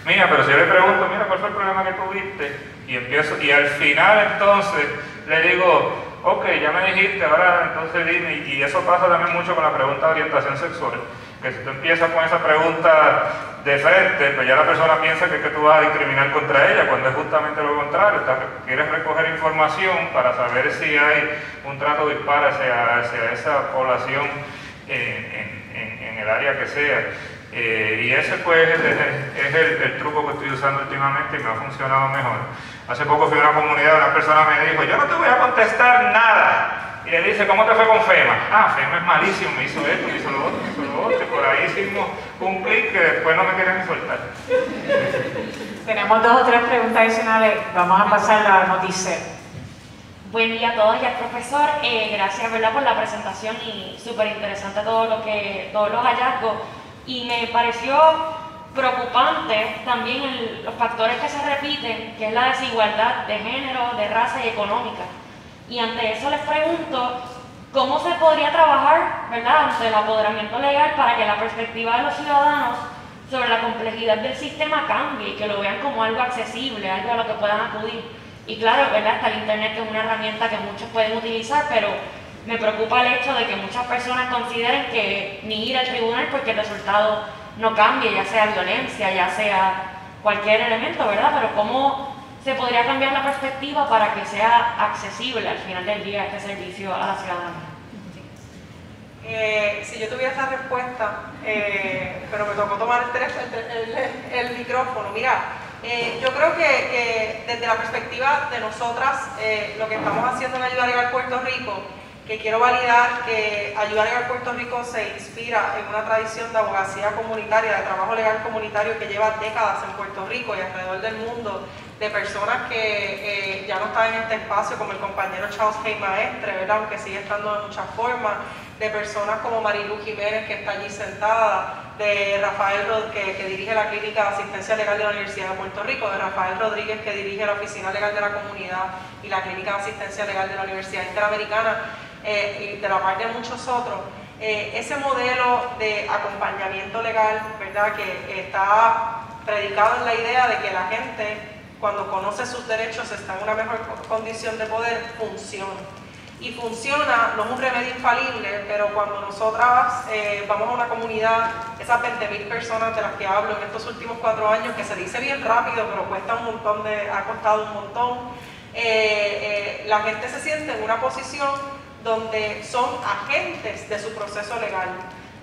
Mira, pero si yo le pregunto, mira, ¿cuál fue el problema que tuviste? Y empiezo, y al final entonces le digo, ok, ya me dijiste, ahora entonces dime, y eso pasa también mucho con la pregunta de orientación sexual, que si tú empiezas con esa pregunta de frente, pues ya la persona piensa que, es que tú vas a discriminar contra ella, cuando es justamente lo contrario, está, quieres recoger información para saber si hay un trato dispar hacia, hacia esa población en, en, en en el área que sea. Eh, y ese pues es, es, es el, el truco que estoy usando últimamente y me ha funcionado mejor. Hace poco fui a una comunidad, una persona me dijo, yo no te voy a contestar nada. Y le dice, ¿cómo te fue con FEMA? Ah, FEMA es malísimo, me hizo esto, me hizo lo otro, me hizo lo otro. Y por ahí hicimos un clic que después no me querían ni soltar. Tenemos dos o tres preguntas adicionales, vamos a pasar a noticias. Buen día a todos y al profesor, eh, gracias, ¿verdad?, por la presentación y súper interesante todo lo que, todos los hallazgos. Y me pareció preocupante también el, los factores que se repiten, que es la desigualdad de género, de raza y económica. Y ante eso les pregunto, ¿cómo se podría trabajar, ¿verdad?, ante el apoderamiento legal para que la perspectiva de los ciudadanos sobre la complejidad del sistema cambie y que lo vean como algo accesible, algo a lo que puedan acudir? Y claro, ¿verdad?, hasta el internet, que es una herramienta que muchos pueden utilizar, pero me preocupa el hecho de que muchas personas consideren que ni ir al tribunal porque el resultado no cambie, ya sea violencia, ya sea cualquier elemento, ¿verdad? Pero ¿cómo se podría cambiar la perspectiva para que sea accesible al final del día este servicio a la ciudadanía? Eh, si yo tuviera esa respuesta, eh, pero me tocó tomar el, teléfono, el, el, el micrófono, mira. Eh, yo creo que, que desde la perspectiva de nosotras, eh, lo que estamos haciendo en Ayuda Legal Puerto Rico, que quiero validar que Ayuda Legal Puerto Rico se inspira en una tradición de abogacía comunitaria, de trabajo legal comunitario que lleva décadas en Puerto Rico y alrededor del mundo, de personas que eh, ya no están en este espacio, como el compañero Charles Hey Maestre, ¿verdad?, aunque sigue estando de muchas formas, de personas como Marilu Jiménez, que está allí sentada, de Rafael Rodríguez, que, que dirige la Clínica de Asistencia Legal de la Universidad de Puerto Rico, de Rafael Rodríguez, que dirige la Oficina Legal de la Comunidad y la Clínica de Asistencia Legal de la Universidad Interamericana, eh, y de la parte de muchos otros. Eh, ese modelo de acompañamiento legal, ¿verdad?, que está predicado en la idea de que la gente, cuando conoce sus derechos, está en una mejor condición de poder, funciona. Y funciona, no es un remedio infalible, pero cuando nosotras eh, vamos a una comunidad, esas veinte mil personas de las que hablo en estos últimos cuatro años, que se dice bien rápido, pero cuesta un montón, de, ha costado un montón, eh, eh, la gente se siente en una posición donde son agentes de su proceso legal.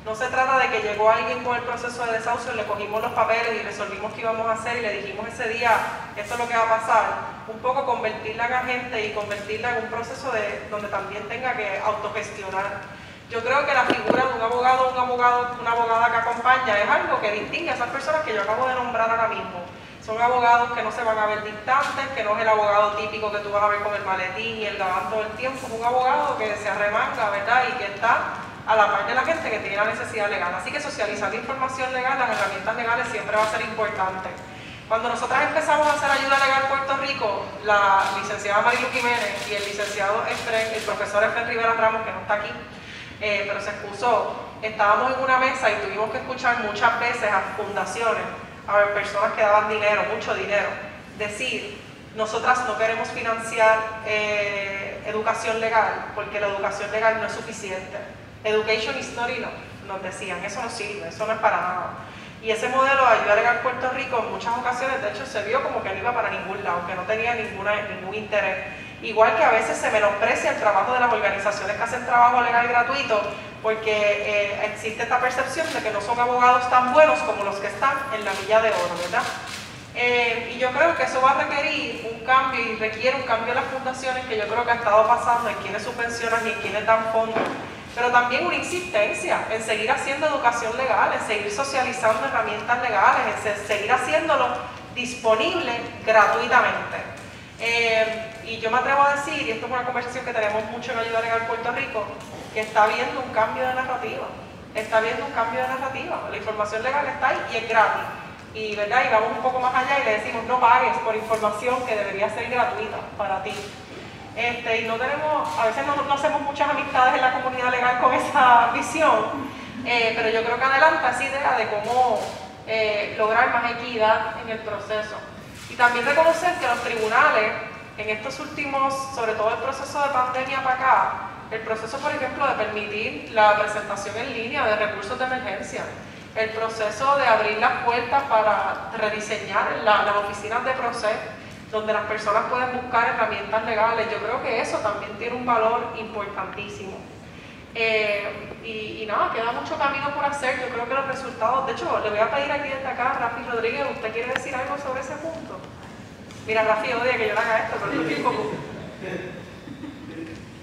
No se trata de que llegó alguien con el proceso de desahucio, le cogimos los papeles y resolvimos qué íbamos a hacer y le dijimos ese día, esto es lo que va a pasar. Un poco convertirla en agente y convertirla en un proceso de, donde también tenga que autogestionar. Yo creo que la figura de un abogado, un abogado, una abogada que acompaña es algo que distingue a esas personas que yo acabo de nombrar ahora mismo. Son abogados que no se van a ver distantes, que no es el abogado típico que tú vas a ver con el maletín y el gabán todo el tiempo. Es un abogado que se arremanga, ¿verdad?, y que está a la par de la gente que tiene la necesidad legal. Así que socializar la información legal, las herramientas legales, siempre va a ser importante. Cuando nosotras empezamos a hacer Ayuda Legal Puerto Rico, la licenciada Marilu Jiménez y el licenciado Estrel, el profesor Estrel Rivera Ramos, que no está aquí, eh, pero se excusó, estábamos en una mesa y tuvimos que escuchar muchas veces a fundaciones, a personas que daban dinero, mucho dinero, decir, nosotras no queremos financiar eh, educación legal, porque la educación legal no es suficiente. Education is not enough, nos decían, eso no sirve, eso no es para nada. Y ese modelo de Ayuda Legal Puerto Rico en muchas ocasiones, de hecho, se vio como que no iba para ningún lado, que no tenía ninguna, ningún interés. Igual que a veces se menosprecia el trabajo de las organizaciones que hacen trabajo legal gratuito, porque eh, existe esta percepción de que no son abogados tan buenos como los que están en la milla de oro, ¿verdad? Eh, y yo creo que eso va a requerir un cambio y requiere un cambio en las fundaciones, que yo creo que ha estado pasando en quienes subvencionan y en quienes dan fondos, pero también una insistencia en seguir haciendo educación legal, en seguir socializando herramientas legales, en seguir haciéndolo disponible gratuitamente. Eh, y yo me atrevo a decir, y esto es una conversación que tenemos mucho en Ayuda Legal Puerto Rico, que está habiendo un cambio de narrativa, está habiendo un cambio de narrativa, la información legal está ahí y es gratis. Y, ¿verdad?, y vamos un poco más allá y le decimos, no pagues por información que debería ser gratuita para ti. Este, y no tenemos, a veces no, no hacemos muchas amistades en la comunidad legal con esa visión, eh, pero yo creo que adelanta esa idea de cómo eh, lograr más equidad en el proceso. Y también reconocer que los tribunales, en estos últimos, sobre todo el proceso de pandemia para acá, el proceso, por ejemplo, de permitir la presentación en línea de recursos de emergencia, el proceso de abrir las puertas para rediseñar la, las oficinas de proceso, donde las personas pueden buscar herramientas legales, yo creo que eso también tiene un valor importantísimo. Eh, y, y nada, queda mucho camino por hacer. Yo creo que los resultados, de hecho, le voy a pedir aquí desde acá a Rafi Rodríguez, ¿usted quiere decir algo sobre ese punto? Mira, Rafi odia que yo le haga esto, pero es un poco.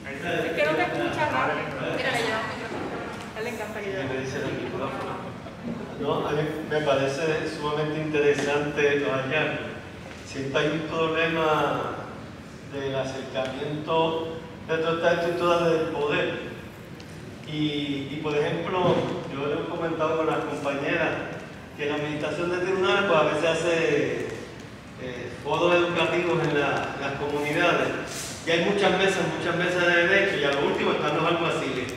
Es que no te escucha, Rafi. Mira, le llevamos el micrófono. A él le encanta que yo. Me dice el micrófono. No, a mí me parece sumamente interesante los hallazgos. Siempre hay un problema del acercamiento de todas estas estructuras del poder. Y, y por ejemplo, yo lo he comentado con las compañeras que la administración de tribunales pues, a veces hace eh, foros educativos en, la, en las comunidades. Y hay muchas mesas, muchas mesas de derecho, y a lo último están los alguaciles.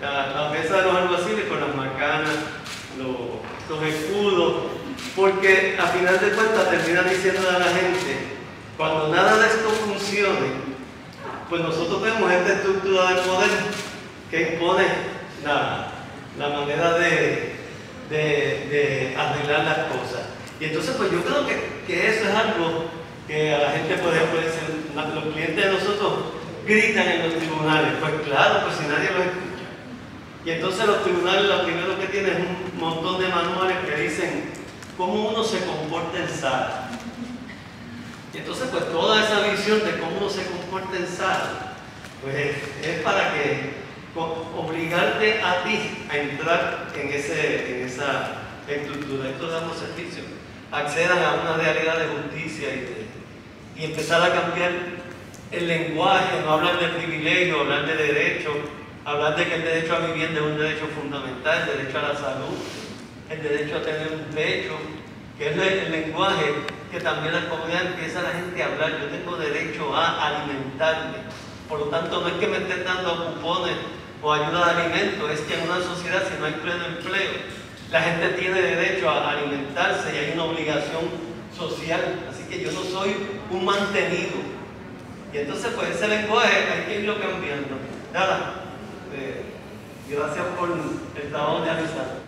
Las la mesas de los alguaciles con las macanas, los, los escudos, porque a final de cuentas terminan diciéndole a la gente, cuando nada de esto funcione, pues nosotros tenemos esta estructura del poder que impone la, la manera de, de, de arreglar las cosas. Y entonces pues yo creo que, que eso es algo que a la gente puede ofrecer. Los clientes de nosotros gritan en los tribunales, pues claro, pues si nadie los escucha. Y entonces los tribunales lo primero que tienen es un montón de manuales que dicen cómo uno se comporta en sala. Y entonces pues toda esa visión de cómo uno se comporta en sala, pues es para que obligarte a ti a entrar en, ese, en esa estructura. Estos damos servicios, accedan a una realidad de justicia y, de, y empezar a cambiar el lenguaje, no hablar de privilegio, hablar de derecho, hablar de que el derecho a vivienda es un derecho fundamental, el derecho a la salud, el derecho a tener un techo, que es el, el lenguaje que también la comunidad empieza la gente a hablar. Yo tengo derecho a alimentarme, por lo tanto no es que me estén dando cupones o ayuda de alimento, es que en una sociedad si no hay pleno empleo, la gente tiene derecho a alimentarse y hay una obligación social, así que yo no soy un mantenido. Y entonces pues ese lenguaje hay que irlo cambiando. Nada, eh, gracias por el trabajo de avisar.